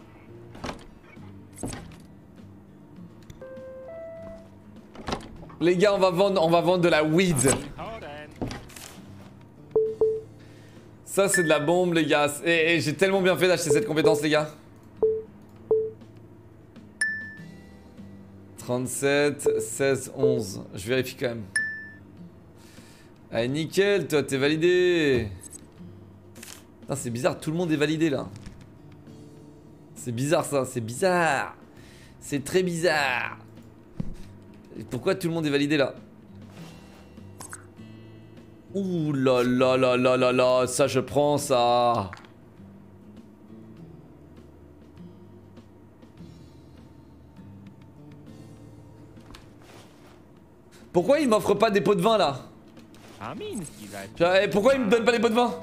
Les gars, on va vendre de la weed. Ça c'est de la bombe les gars. Et j'ai tellement bien fait d'acheter cette compétence les gars. 37, 16, 11. Je vérifie quand même. Allez nickel, toi t'es validé. Putain c'est bizarre, tout le monde est validé là. C'est bizarre ça, c'est bizarre. C'est très bizarre. Pourquoi tout le monde est validé là? Ouh là là là là là là, ça je prends ça. Pourquoi il m'offre pas des pots de vin là? Pourquoi il me donne pas des pots de vin?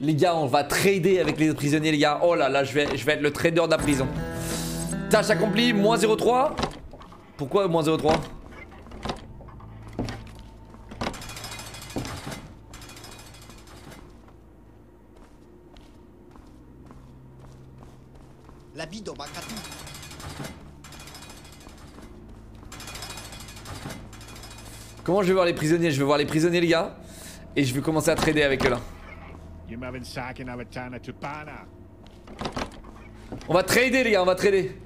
Les gars, on va trader avec les prisonniers les gars. Oh là là, je vais être le trader de la prison. Tâche accomplie, moins 0,3. Pourquoi moins 0,3? La bide au macati. Comment je vais voir les prisonniers? Je vais voir les prisonniers les gars. Et je vais commencer à trader avec eux là. On va trader les gars, on va trader.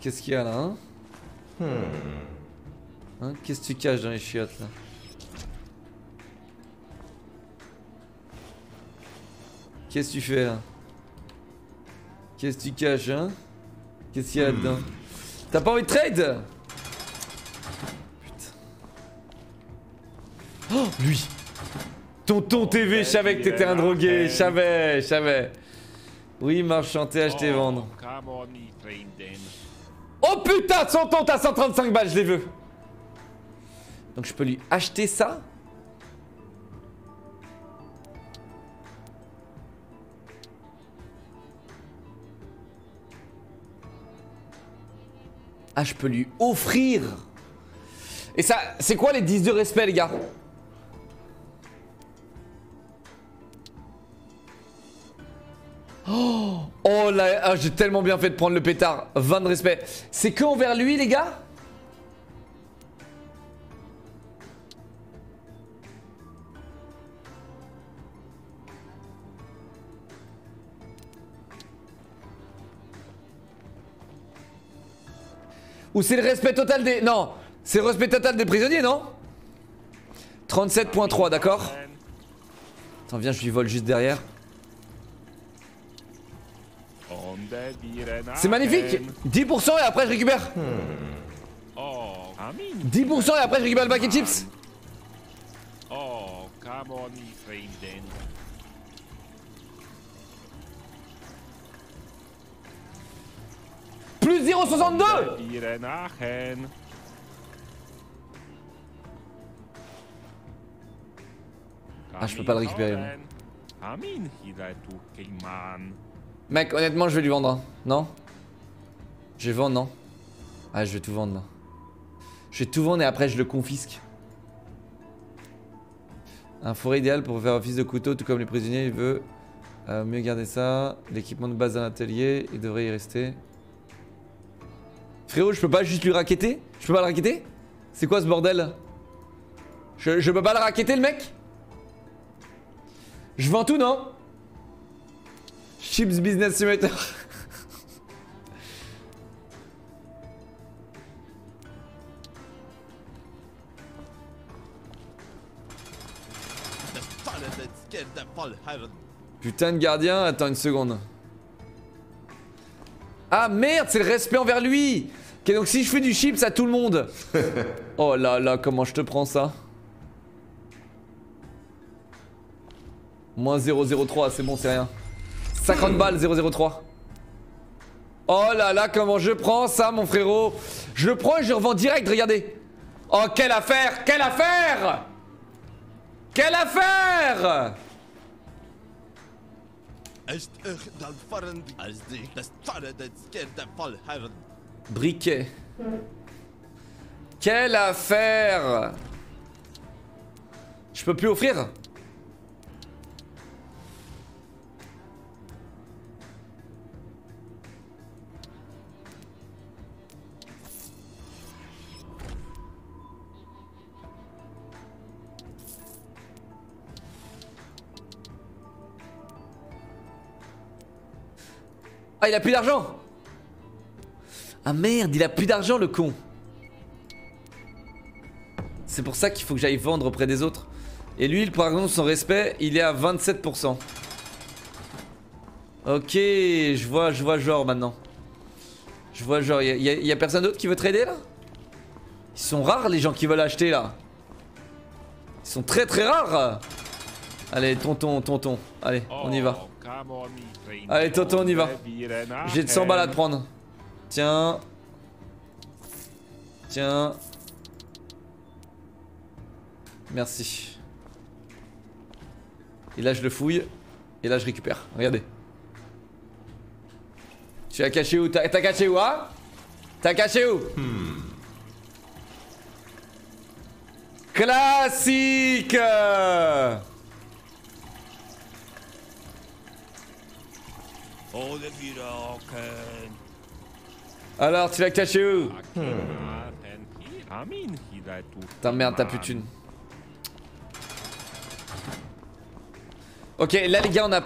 Qu'est-ce qu'il y a là hein, hein? Qu'est-ce que tu caches dans les chiottes là? Qu'est-ce que tu fais là? Qu'est-ce que tu caches hein? Qu'est-ce qu'il y a là-dedans? T'as pas envie de trade? Putain. Oh lui! Tonton TV, je savais que t'étais un drogué, je savais, je savais. Oui, marchanter, acheter, vendre. Oh putain, son tonton à 135 balles, je les veux. Donc je peux lui acheter ça. Ah, je peux lui offrir. Et ça, c'est quoi les 10 de respect, les gars? Oh là, ah, j'ai tellement bien fait de prendre le pétard. 20 de respect. C'est que envers lui, les gars? Ou c'est le respect total des... Non, c'est le respect total des prisonniers, non? 37,3, d'accord. Attends, viens, je lui vole juste derrière. C'est magnifique. 10% et après je récupère. 10% et après je récupère le paquet de chips. Plus 0,62. Ah je peux pas le récupérer. Mec, honnêtement, je vais lui vendre, hein. Non? Je vais vendre, non? Ah, je vais tout vendre, là. Je vais tout vendre et après, je le confisque. Un fourré idéal pour faire office de couteau, tout comme les prisonniers, il veut mieux garder ça. L'équipement de base d'un atelier, il devrait y rester. Frérot, je peux pas juste lui racketter? Je peux pas le racketter? C'est quoi ce bordel? Je peux pas le racketter, le mec? Je vends tout, non? Chips Business Simulator. Putain de gardien, attends une seconde. Ah merde, c'est le respect envers lui. Ok, donc si je fais du chips à tout le monde. Oh là là, comment je te prends ça? Moins 0,03, c'est bon, c'est rien. 50 balles, 0,03. Oh là là, comment je prends ça, mon frérot? Je le prends et je le revends direct, regardez. Oh, quelle affaire, quelle affaire, quelle affaire. Briquet. Quelle affaire! Je peux plus offrir? Ah, il a plus d'argent! Ah merde, il a plus d'argent le con! C'est pour ça qu'il faut que j'aille vendre auprès des autres. Et lui, par exemple, son respect, il est à 27%. Ok, je vois genre maintenant. Je vois genre, il y a personne d'autre qui veut trader là? Ils sont rares les gens qui veulent acheter là. Ils sont très très rares. Allez, tonton, allez, on y va. Allez, tonton, on y va. J'ai 100 balles à te prendre. Tiens. Tiens. Merci. Et là je le fouille. Et là je récupère, regardez. Tu as caché où? T'as caché où, hein? T'as caché où? Classique. Alors tu l'as caché où? Putain merde, t'as plus de thunes. Ok, là les gars, on a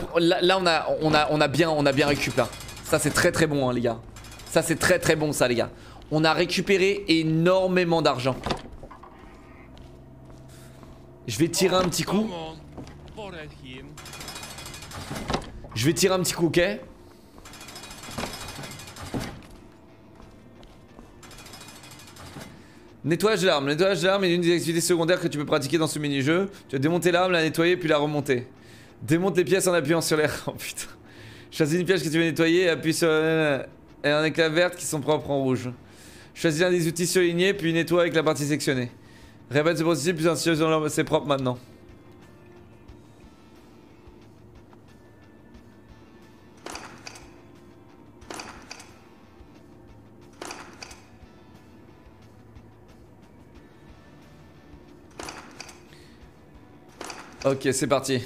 bien récup là. Ça c'est très très bon hein les gars. Ça c'est très très bon ça les gars. On a récupéré énormément d'argent. Je vais tirer un petit coup. Je vais tirer un petit coup, ok. Nettoyage de l'arme. Nettoyage de l'arme est l'une des activités secondaires que tu peux pratiquer dans ce mini-jeu. Tu vas démonter l'arme, la nettoyer puis la remonter. Démonte les pièces en appuyant sur l'air. Oh putain. Choisis une pièce que tu veux nettoyer, appuie sur et un éclat vert qui sont propres en rouge. Choisis un des outils surlignés, puis nettoie avec la partie sectionnée. Répète ce processus, puis c'est propre maintenant. Ok, c'est parti.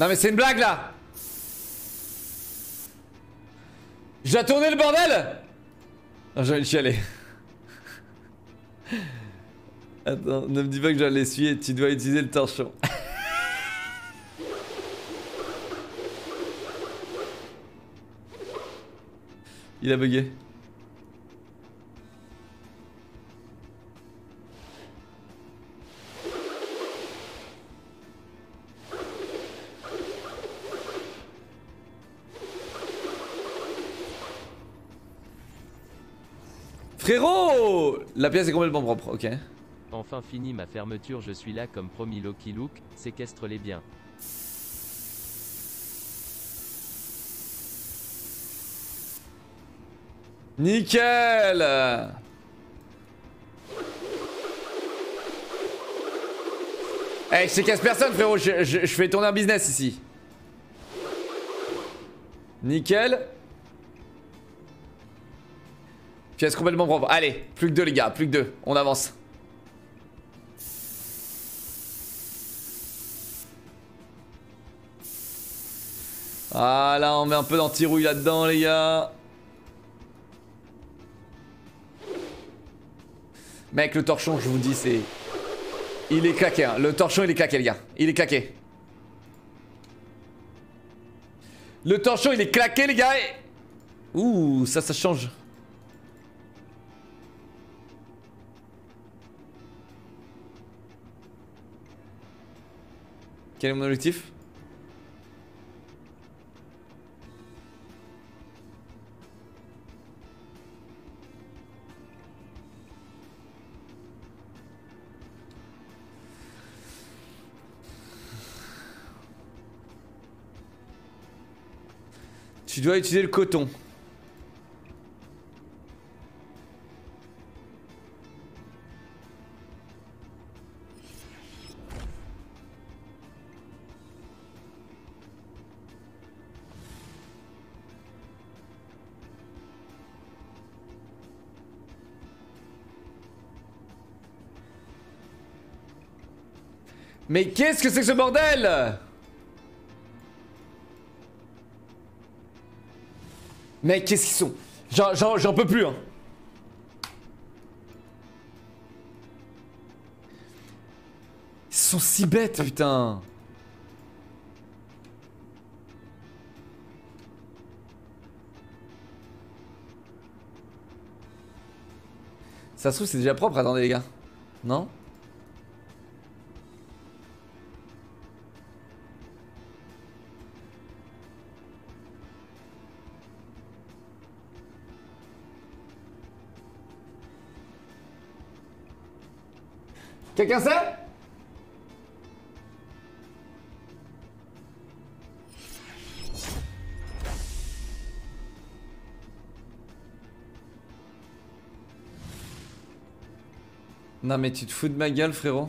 Non mais c'est une blague là! J'ai tourné le bordel! Oh, j'allais le chialer. Attends, ne me dis pas que je dois l'essuyer, tu dois utiliser le torchon. Il a bugué. Frérot! La pièce est complètement propre, ok. Enfin fini ma fermeture, je suis là comme promis. Loki Luke, séquestre les biens. Nickel! Eh, je séquestre personne, frérot, je fais tourner un business ici. Nickel. Pièce complètement propre. Allez, plus que deux les gars, plus que deux. On avance. Ah là, on met un peu d'antirouille là-dedans les gars. Mec, le torchon, je vous dis, c'est... Il est claqué, hein. Le torchon, il est claqué les gars. Il est claqué. Le torchon, il est claqué les gars. Et... Ouh, ça change. Quel est mon objectif? Tu dois utiliser le coton. Mais qu'est-ce que c'est que ce bordel? Mec, qu'est-ce qu'ils sont? J'en peux plus, hein. Ils sont si bêtes, putain. Ça se trouve, c'est déjà propre, attendez les gars. Non ? Quelqu'un sait? Non mais tu te fous de ma gueule, frérot.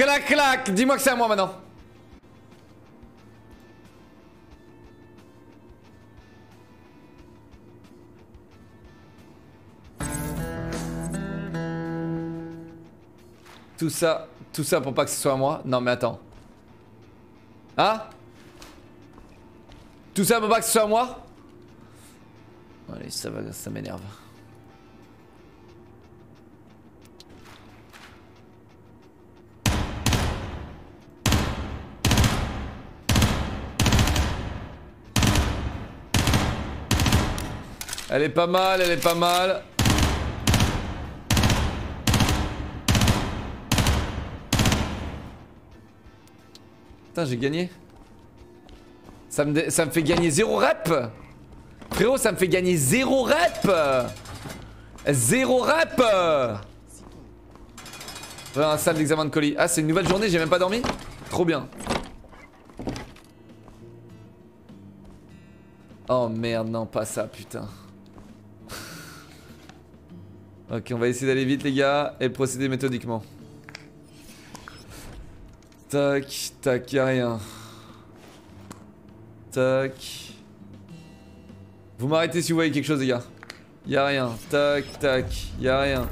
Clac clac, dis-moi que c'est à moi maintenant. Tout ça pour pas que ce soit à moi. Non mais attends. Hein? Tout ça pour pas que ce soit à moi? Allez, ça va, ça m'énerve. Elle est pas mal, elle est pas mal. Putain, j'ai gagné. Ça me fait gagner 0 rep. Frérot, ça me fait gagner 0 rep. 0 rep. Voilà, un salle d'examen de colis. Ah, c'est une nouvelle journée, j'ai même pas dormi. Trop bien. Oh merde, non, pas ça, putain. Ok, on va essayer d'aller vite les gars et procéder méthodiquement. Tac, tac, y'a rien. Tac. Vous m'arrêtez si vous voyez quelque chose les gars. Y'a rien, tac, tac, y'a rien.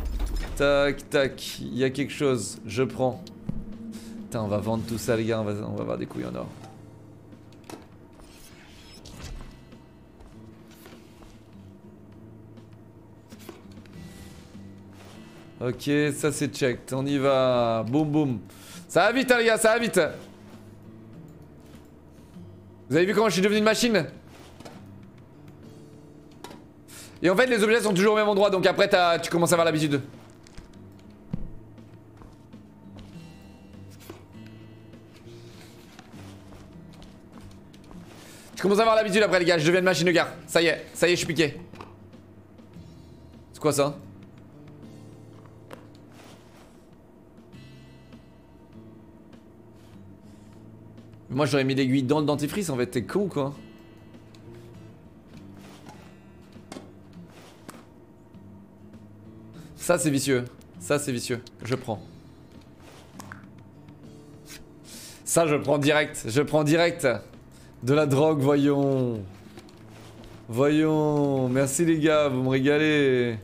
Tac, tac, y'a quelque chose, je prends. Putain, on va vendre tout ça les gars, on va avoir des couilles en or. Ok, ça c'est checked, on y va, boum boum. Ça va vite hein, les gars, ça va vite. Vous avez vu comment je suis devenu une machine? Et en fait les objets sont toujours au même endroit, donc après tu commences à avoir l'habitude. Tu commences à avoir l'habitude après les gars, je deviens une machine de guerre. Ça y est, je suis piqué. C'est quoi ça? Moi j'aurais mis l'aiguille dans le dentifrice en fait, t'es con quoi. Ça c'est vicieux, je prends. Ça je prends direct. De la drogue, voyons. Voyons, merci les gars, vous me régalez.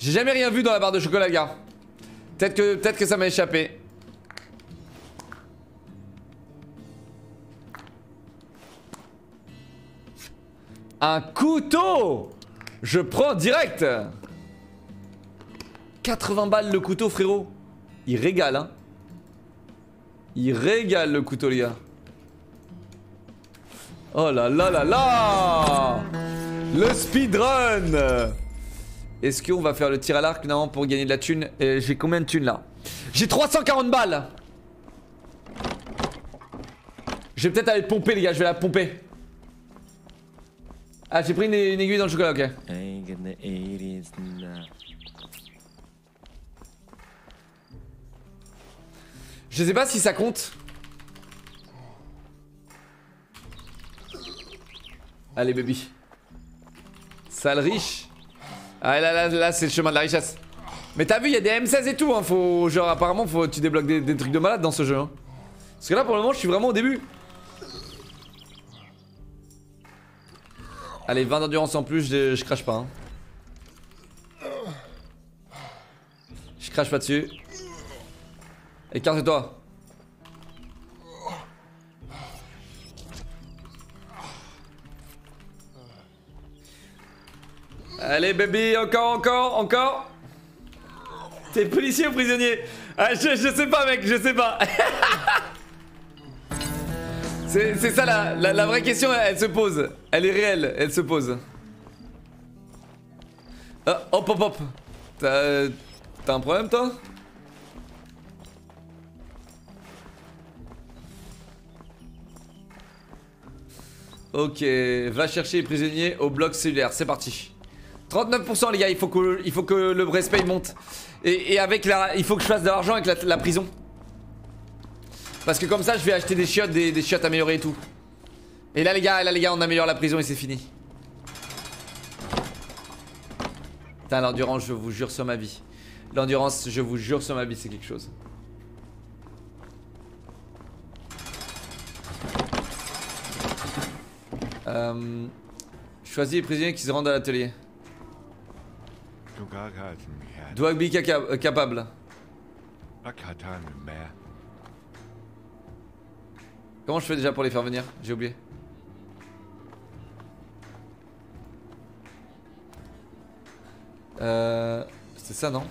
J'ai jamais rien vu dans la barre de chocolat les gars. Peut-être que ça m'a échappé. Un couteau! Je prends direct! 80 balles le couteau, frérot! Il régale, hein! Il régale le couteau, les gars! Oh là là là là! Le speedrun! Est-ce qu'on va faire le tir à l'arc, non, pour gagner de la thune? J'ai combien de thunes là? J'ai 340 balles! Je vais peut-être aller pomper, les gars, je vais la pomper. Ah, j'ai pris une aiguille dans le chocolat, ok. Je sais pas si ça compte. Allez, baby. Sale riche. Ah, là c'est le chemin de la richesse. Mais t'as vu, il y a des M16 et tout, hein. Faut, genre, apparemment, faut, tu débloques des trucs de malade dans ce jeu, hein. Parce que là, pour le moment, je suis vraiment au début. Allez, 20 d'endurance en plus, je crache pas, hein. Je crache pas dessus. Écarte-toi. Allez, baby, encore. T'es policier ou prisonnier? Ah, je sais pas, mec, je sais pas. C'est ça la vraie question, elle se pose. Elle est réelle, elle se pose. Ah, hop. T'as un problème, toi? Ok, va chercher les prisonniers au bloc cellulaire, c'est parti. 39% les gars, il faut que le respect monte. Et avec il faut que je fasse de l'argent avec la prison. Parce que comme ça je vais acheter des chiottes, des chiottes améliorées et tout. Et là les gars on améliore la prison et c'est fini. Putain, l'endurance, je vous jure sur ma vie. L'endurance, je vous jure sur ma vie, c'est quelque chose. Choisis les prisonniers qui se rendent à l'atelier. Dwagby capable. Comment je fais déjà pour les faire venir? J'ai oublié. C'était ça, non?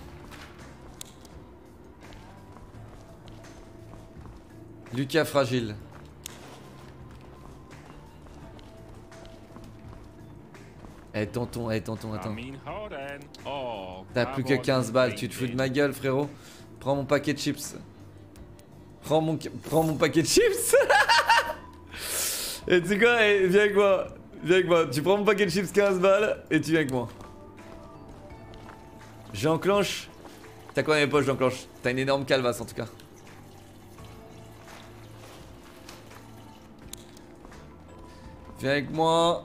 Lucas fragile. Eh hey, tonton, attends. T'as plus que 15 balles, tu te fous de ma gueule, frérot. Prends mon paquet de chips. Prends mon paquet de chips. Et tu sais quoi, hey, viens avec moi. Tu prends mon paquet de chips 15 balles et tu viens avec moi. J'enclenche. T'as quoi dans les poches? J'enclenche. T'as une énorme calvasse en tout cas. Viens avec moi.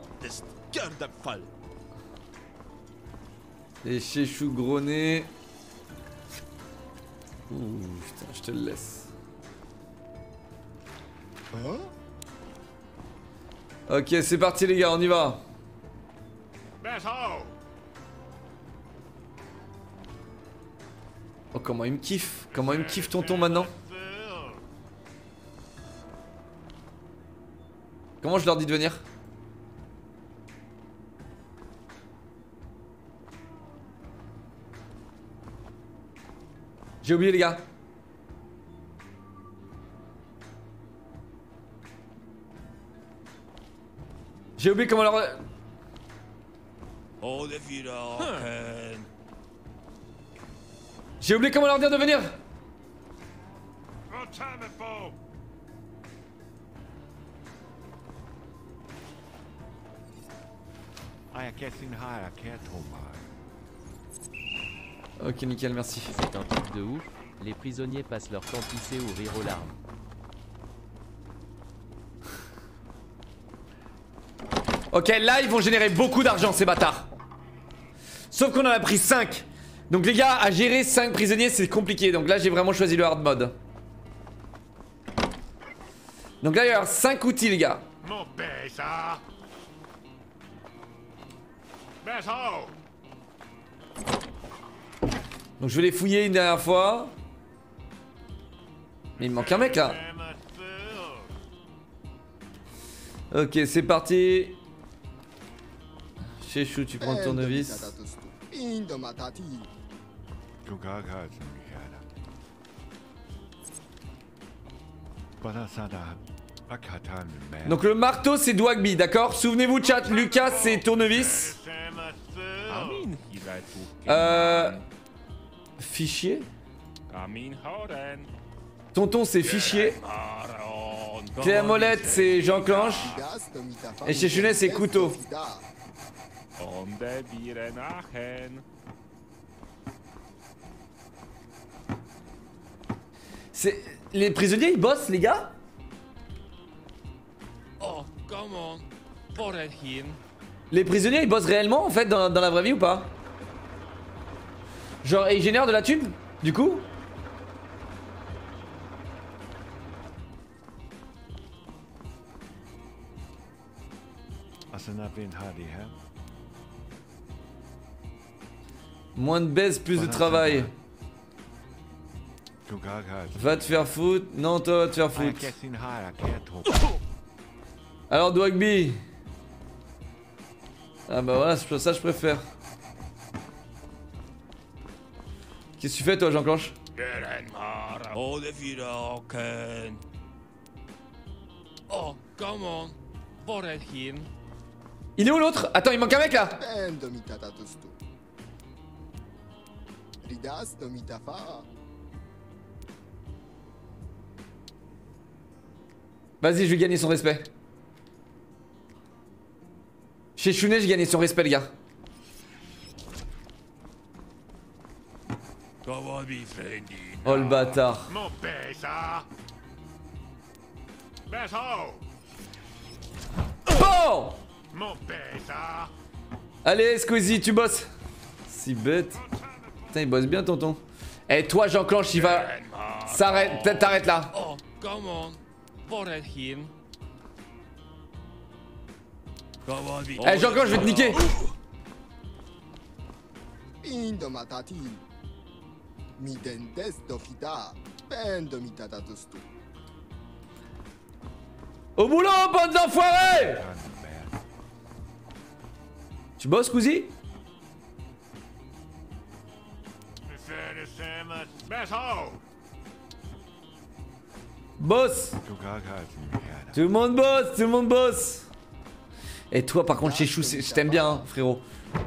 Les chéchous gros nez. Ouh putain, je te le laisse. Ok, c'est parti les gars, on y va. Oh comment il me kiffe. Comment il me kiffe tonton maintenant. Comment je leur dis de venir? J'ai oublié les gars. J'ai oublié comment leur... J'ai oublié comment leur dire de venir. Ok nickel, merci. C'est un truc de ouf, les prisonniers passent leur temps pisser ou rire aux larmes. Ok, là ils vont générer beaucoup d'argent ces bâtards. Sauf qu'on en a pris 5. Donc les gars, à gérer 5 prisonniers c'est compliqué. Donc là j'ai vraiment choisi le hard mode. Donc là il y a 5 outils les gars. Donc je vais les fouiller une dernière fois. Mais il me manque un mec là. Ok, c'est parti. Chéchou, tu prends le tournevis. Donc le marteau c'est Dwagby, d'accord? Souvenez-vous chat, Lucas c'est tournevis. Fichier. Tonton c'est fichier. Clé à molette, c'est j'enclenche. Et chez Chunet, c'est couteau. Les prisonniers, ils bossent, les gars? Oh, come on. Les prisonniers, ils bossent réellement, en fait, dans la vraie vie ou pas? Genre, et ils génèrent de la thune, du coup? Moins de baisse, plus de travail. Va te faire foutre. Non, toi, va te faire foutre. Alors, Dwagby. Ah bah voilà, ça je préfère. Qu'est-ce que tu fais, toi, j'enclenche? Oh, come on. Il est où l'autre? Attends, il manque un mec là. Vas-y, je vais gagner son respect. Chez Shunet, j'ai gagné son respect, les gars. Oh le bâtard. Bon! Allez, Squeezie, tu bosses. Si bête. Putain, il bosse bien, tonton. Eh, hey, toi, j'enclenche, il va. S'arrête, t'arrêtes là. Oh, come on. Eh, j'enclenche, je vais te niquer. Au boulot, bande d'enfoirés! Tu bosses, Squeezie? Boss! Tout le monde bosse, tout le monde bosse! Et toi, par contre, chez Chou, je t'aime bien, hein, frérot.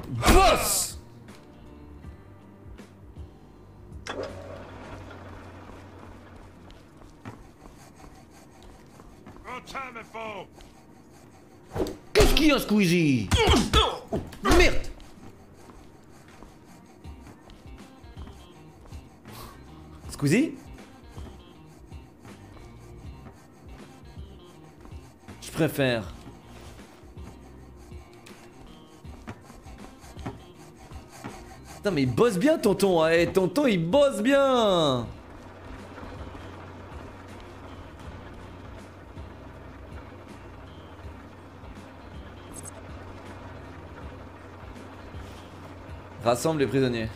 Boss! Qu'est-ce qu'il y a, Squeezie? Oh, merde! Squeezie? Je préfère. Putain, mais il bosse bien, tonton. Eh, hey, tonton, il bosse bien. Rassemble les prisonniers.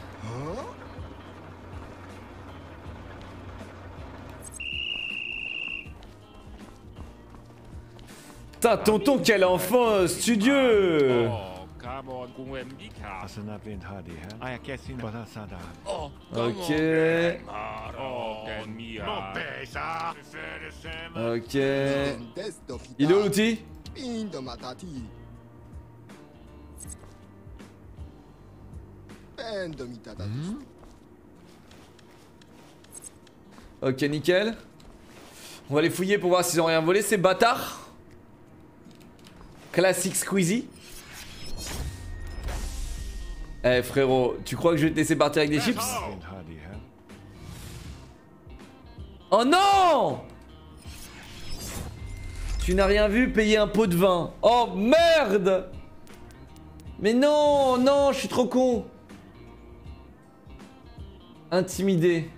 Putain, tonton, quel enfant studieux! Ok. Ok. Il est où l'outil? Ok, nickel. On va les fouiller pour voir s'ils ont rien volé, ces bâtards. Classique Squeezie. Eh frérot, tu crois que je vais te laisser partir avec des chips? Oh non! Tu n'as rien vu payer un pot de vin. Oh merde! Mais non, non, je suis trop con. Intimidé.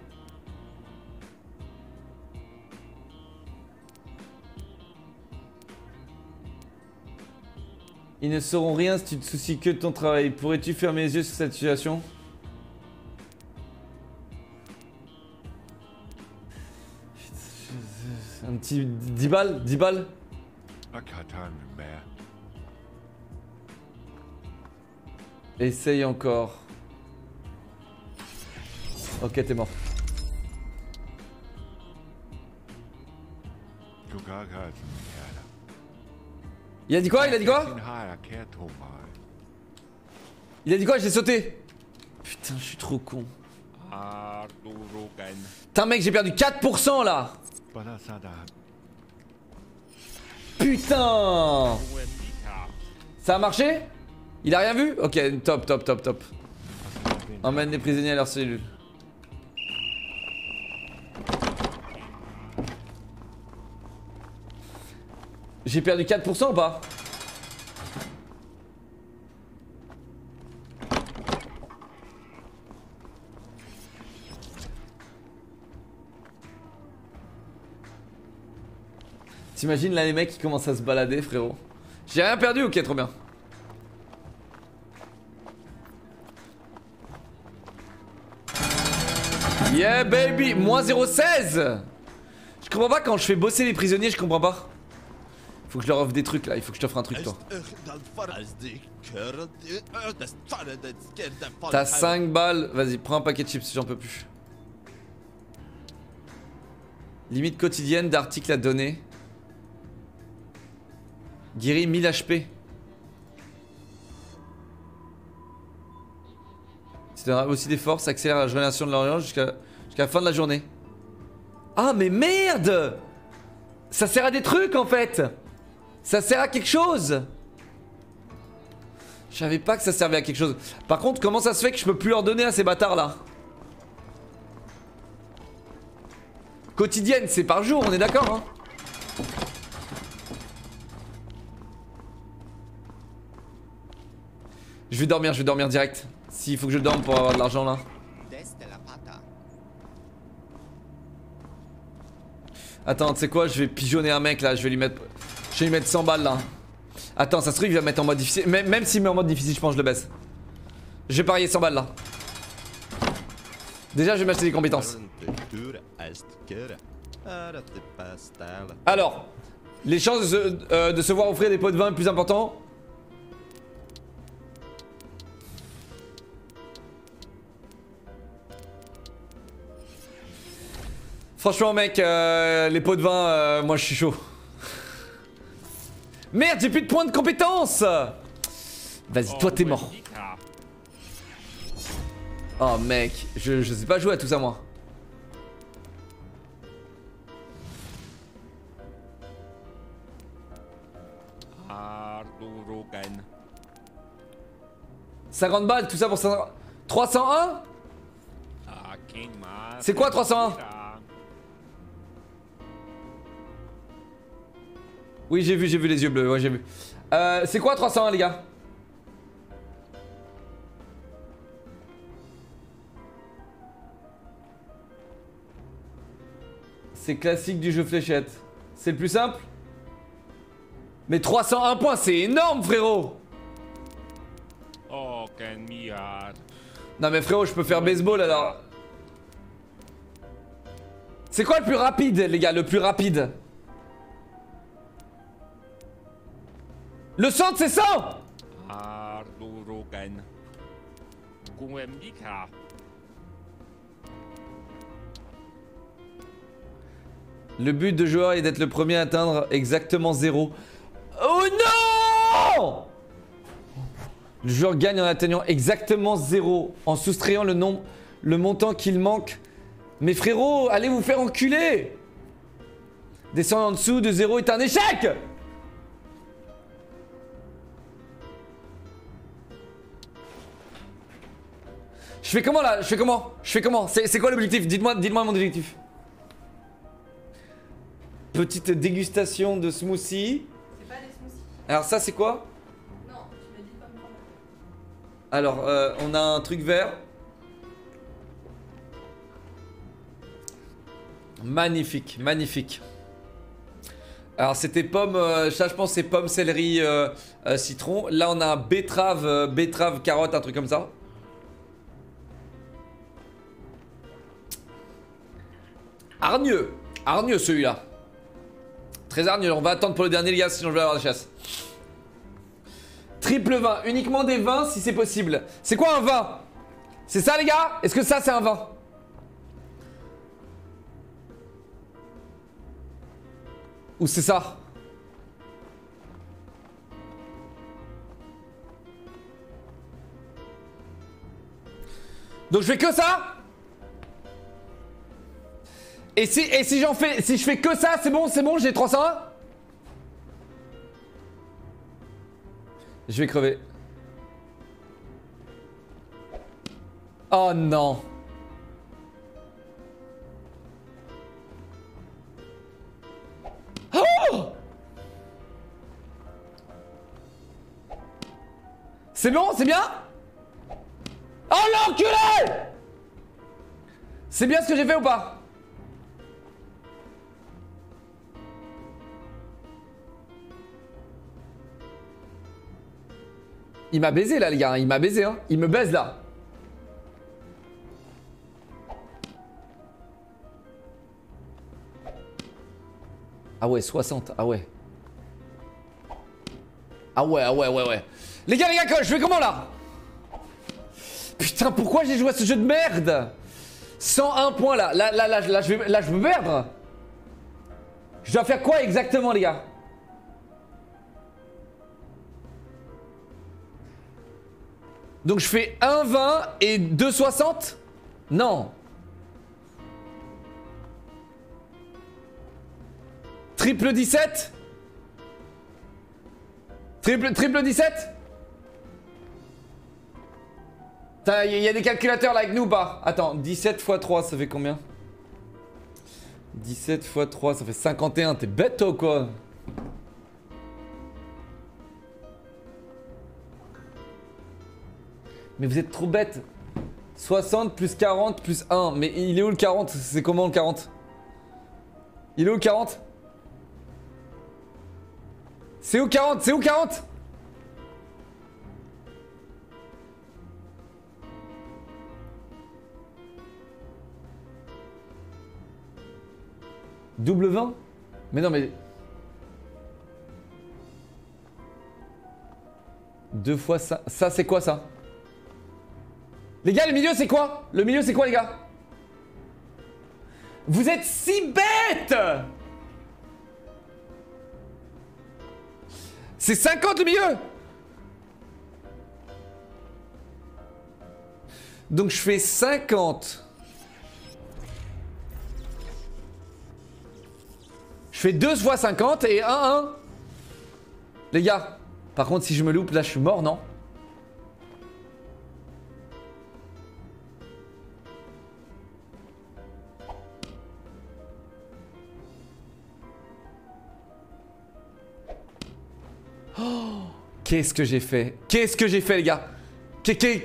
Ils ne sauront rien si tu te soucies que de ton travail. Pourrais-tu fermer les yeux sur cette situation? Un petit 10 balles, 10 balles. Essaye encore. Ok, t'es mort. Il a dit quoi? Il a dit quoi? Il a dit quoi? J'ai sauté. Putain, je suis trop con. Putain mec, j'ai perdu 4% là. Putain! Ça a marché? Il a rien vu? Ok, top, top, top, top. Emmène les prisonniers à leur cellule. J'ai perdu 4% ou pas? T'imagines là les mecs qui commencent à se balader, frérot? J'ai rien perdu, ok, trop bien. Yeah baby, moins 0,16. Je comprends pas quand je fais bosser les prisonniers, je comprends pas. Faut que je leur offre des trucs là, il faut que je t'offre un truc toi. T'as 5 balles, vas-y prends un paquet de chips, j'en peux plus. Limite quotidienne d'articles à donner. Guéri 1000 HP. Tu donneras aussi des forces, accélère la régénération de l'Orient jusqu'à la fin de la journée. Ah mais merde! Ça sert à des trucs en fait! Ça sert à quelque chose! Je savais pas que ça servait à quelque chose. Par contre, comment ça se fait que je peux plus leur donner à ces bâtards là? Quotidienne, c'est par jour, on est d'accord hein? Je vais dormir direct. S'il faut que je dorme pour avoir de l'argent là. Attends, tu sais quoi, je vais pigeonner un mec là, je vais lui mettre 100 balles là. Attends, ça se trouve il va mettre en mode difficile. Même s'il met en mode difficile, je pense que je le baisse. Je vais parier 100 balles là. Déjà je vais m'acheter des compétences. Alors, les chances de se voir offrir des pots de vin plus importants. Franchement mec, les pots de vin, moi je suis chaud. Merde, j'ai plus de points de compétence. Vas-y, toi t'es mort. Oh mec, je sais pas jouer à tout ça moi. Rogan. 50 balles, tout ça pour 500... 301. C'est quoi 301? Oui, j'ai vu les yeux bleus, ouais, j'ai vu. C'est quoi 301, les gars? C'est classique du jeu fléchette. C'est le plus simple? Mais 301 points, c'est énorme, frérot! Oh, non, mais frérot, je peux faire baseball alors. C'est quoi le plus rapide, les gars? Le plus rapide? Le centre c'est 100. Le but de joueur est d'être le premier à atteindre exactement 0. Oh non! Le joueur gagne en atteignant exactement 0, en soustrayant le montant qu'il manque. Mais frérot, allez vous faire enculer! Descendre en dessous de 0 est un échec! Je fais comment là? Je fais comment? C'est quoi l'objectif? Dites-moi mon objectif. Petite dégustation de smoothie. C'est pas des smoothies. Alors ça c'est quoi? Non, tu me dis pas me prendre. Alors on a un truc vert. Magnifique, magnifique. Alors c'était pomme, ça je pense c'est pomme, céleri, citron. Là on a un betterave, carotte, un truc comme ça. Hargneux, hargneux celui-là. Très hargneux, on va attendre pour le dernier les gars, sinon je vais avoir la chasse. Triple vin, uniquement des vins si c'est possible. C'est quoi un vin? C'est ça les gars? Est-ce que ça c'est un vin? Ou c'est ça? Donc je fais que ça? Et si j'en fais, si je fais que ça, c'est bon, j'ai 301. Je vais crever. Oh non. Oh, c'est bon, c'est bien. Oh l'enculé. C'est bien ce que j'ai fait ou pas? Il m'a baisé là les gars, il m'a baisé hein, il me baise là. Ah ouais, 60, ah ouais. Ah ouais, ah ouais, ouais, ouais. Les gars, je fais comment là? Putain, pourquoi j'ai joué à ce jeu de merde? 101 points là, là je vais me perdre. Je dois faire quoi exactement les gars? Donc je fais 1,20 et 2,60? Non. Triple 17? Triple 17? Il y a des calculateurs là avec nous ou pas? Attends, 17 x 3 ça fait combien? 17 x 3 ça fait 51, t'es bête ou quoi? Mais vous êtes trop bête. 60 plus 40 plus 1. Mais il est où le 40? C'est comment le 40? Il est où le 40? C'est où 40? C'est où 40? Double 20? Mais non mais... 2 fois ça... Ça c'est quoi ça? Les gars, le milieu c'est quoi? Le milieu c'est quoi les gars? Vous êtes si bêtes! C'est 50 le milieu! Donc je fais 50. Je fais 2 fois 50 et 1, 1. Les gars, par contre si je me loupe là je suis mort non? Qu'est-ce que j'ai fait? Qu'est-ce que j'ai fait les gars? Qu'est-ce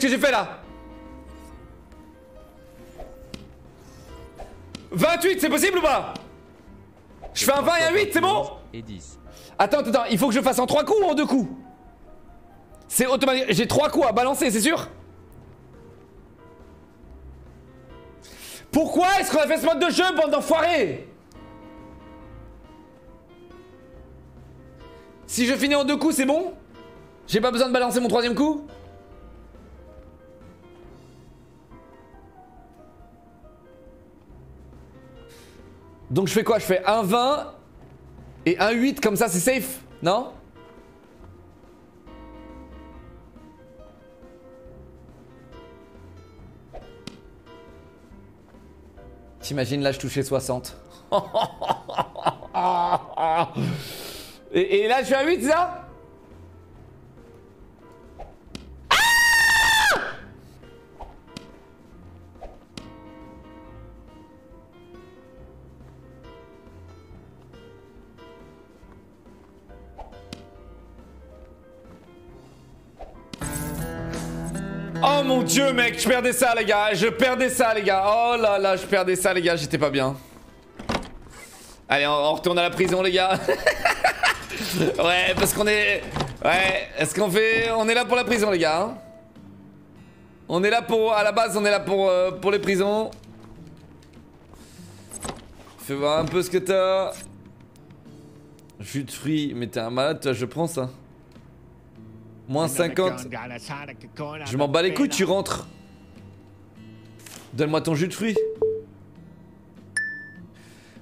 que j'ai fait là? 28, c'est possible ou pas? Je fais un 20 et un 8, c'est bon? Et 10. Attends, il faut que je fasse en 3 coups ou en 2 coups? C'est automatique, j'ai 3 coups à balancer, c'est sûr? Pourquoi est-ce qu'on a fait ce mode de jeu, bande d'enfoirés? Si je finis en 2 coups, c'est bon? J'ai pas besoin de balancer mon 3e coup? Donc je fais quoi? Je fais 1,20 et 1,8 comme ça, c'est safe, non? T'imagines, là je touchais 60. Et là je suis à 8 c'est ça? Ah! Oh mon dieu mec, je perdais ça les gars, oh là là je perdais ça les gars, j'étais pas bien. Allez on retourne à la prison les gars. Ouais, parce qu'on est... Ouais, est-ce qu'on fait... On est là pour la prison, les gars. Hein, on est là pour... À la base, on est là pour les prisons. Fais voir un peu ce que t'as. Jus de fruits. Mais t'es un malade, toi, je prends ça. Moins 50. Je m'en bats les couilles, tu rentres. Donne-moi ton jus de fruits.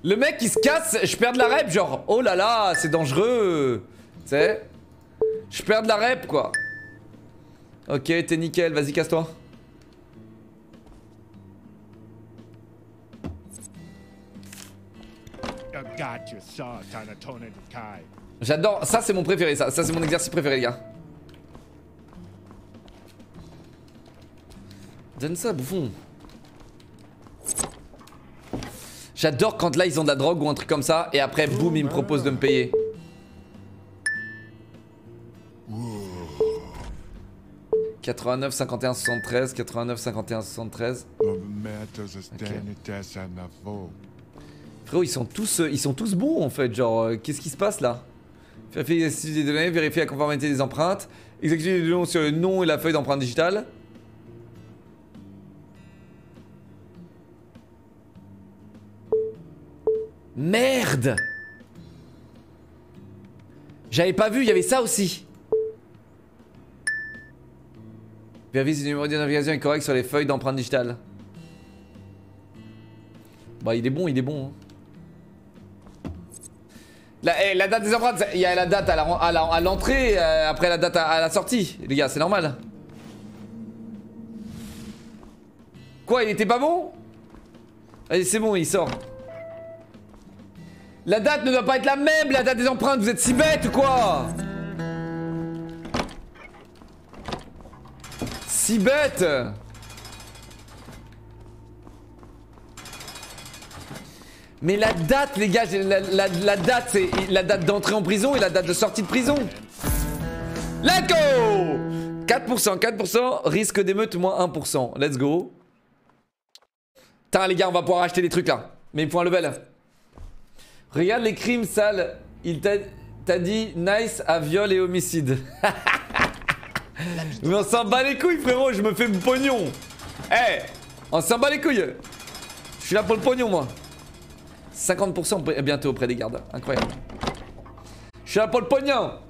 Le mec il se casse, je perds de la rep genre oh là là c'est dangereux. Tu sais, je perds de la rep quoi. Ok t'es nickel, vas-y casse-toi. J'adore, ça c'est mon préféré, ça c'est mon exercice préféré les gars. Donne ça bouffon. J'adore quand là ils ont de la drogue ou un truc comme ça et après boum ils me proposent de me payer. $89.51.73, 89.51.73. Okay. Frérot, ils sont tous bons en fait, genre qu'est-ce qui se passe là? Vérifier l'exercice des données, vérifier la conformité des empreintes, exécuter les dons sur le nom et la feuille d'empreinte digitale. Merde! J'avais pas vu, il y avait ça aussi. Vérifier si le numéro de navigation est correct sur les feuilles d'empreinte digitale. Bah il est bon. Hein. La date des empreintes, il y a la date à l'entrée, après la date à la sortie, les gars, c'est normal. Quoi, il était pas bon? Allez, c'est bon, il sort. La date ne doit pas être la même, la date des empreintes, vous êtes si bêtes ou quoi? Si bête! Mais la date, les gars, la date, c'est la date d'entrée en prison et la date de sortie de prison. Let's go! 4%, risque d'émeute moins 1%. Let's go. Putain, les gars, on va pouvoir acheter des trucs là. Mais il me faut un level. Regarde les crimes sales. Il t'a dit nice à viol et homicide. Mais on s'en bat les couilles frérot, je me fais mon pognon. Eh, hey, on s'en bat les couilles. Je suis là pour le pognon moi. 50% bientôt auprès des gardes, incroyable. Je suis là pour le pognon.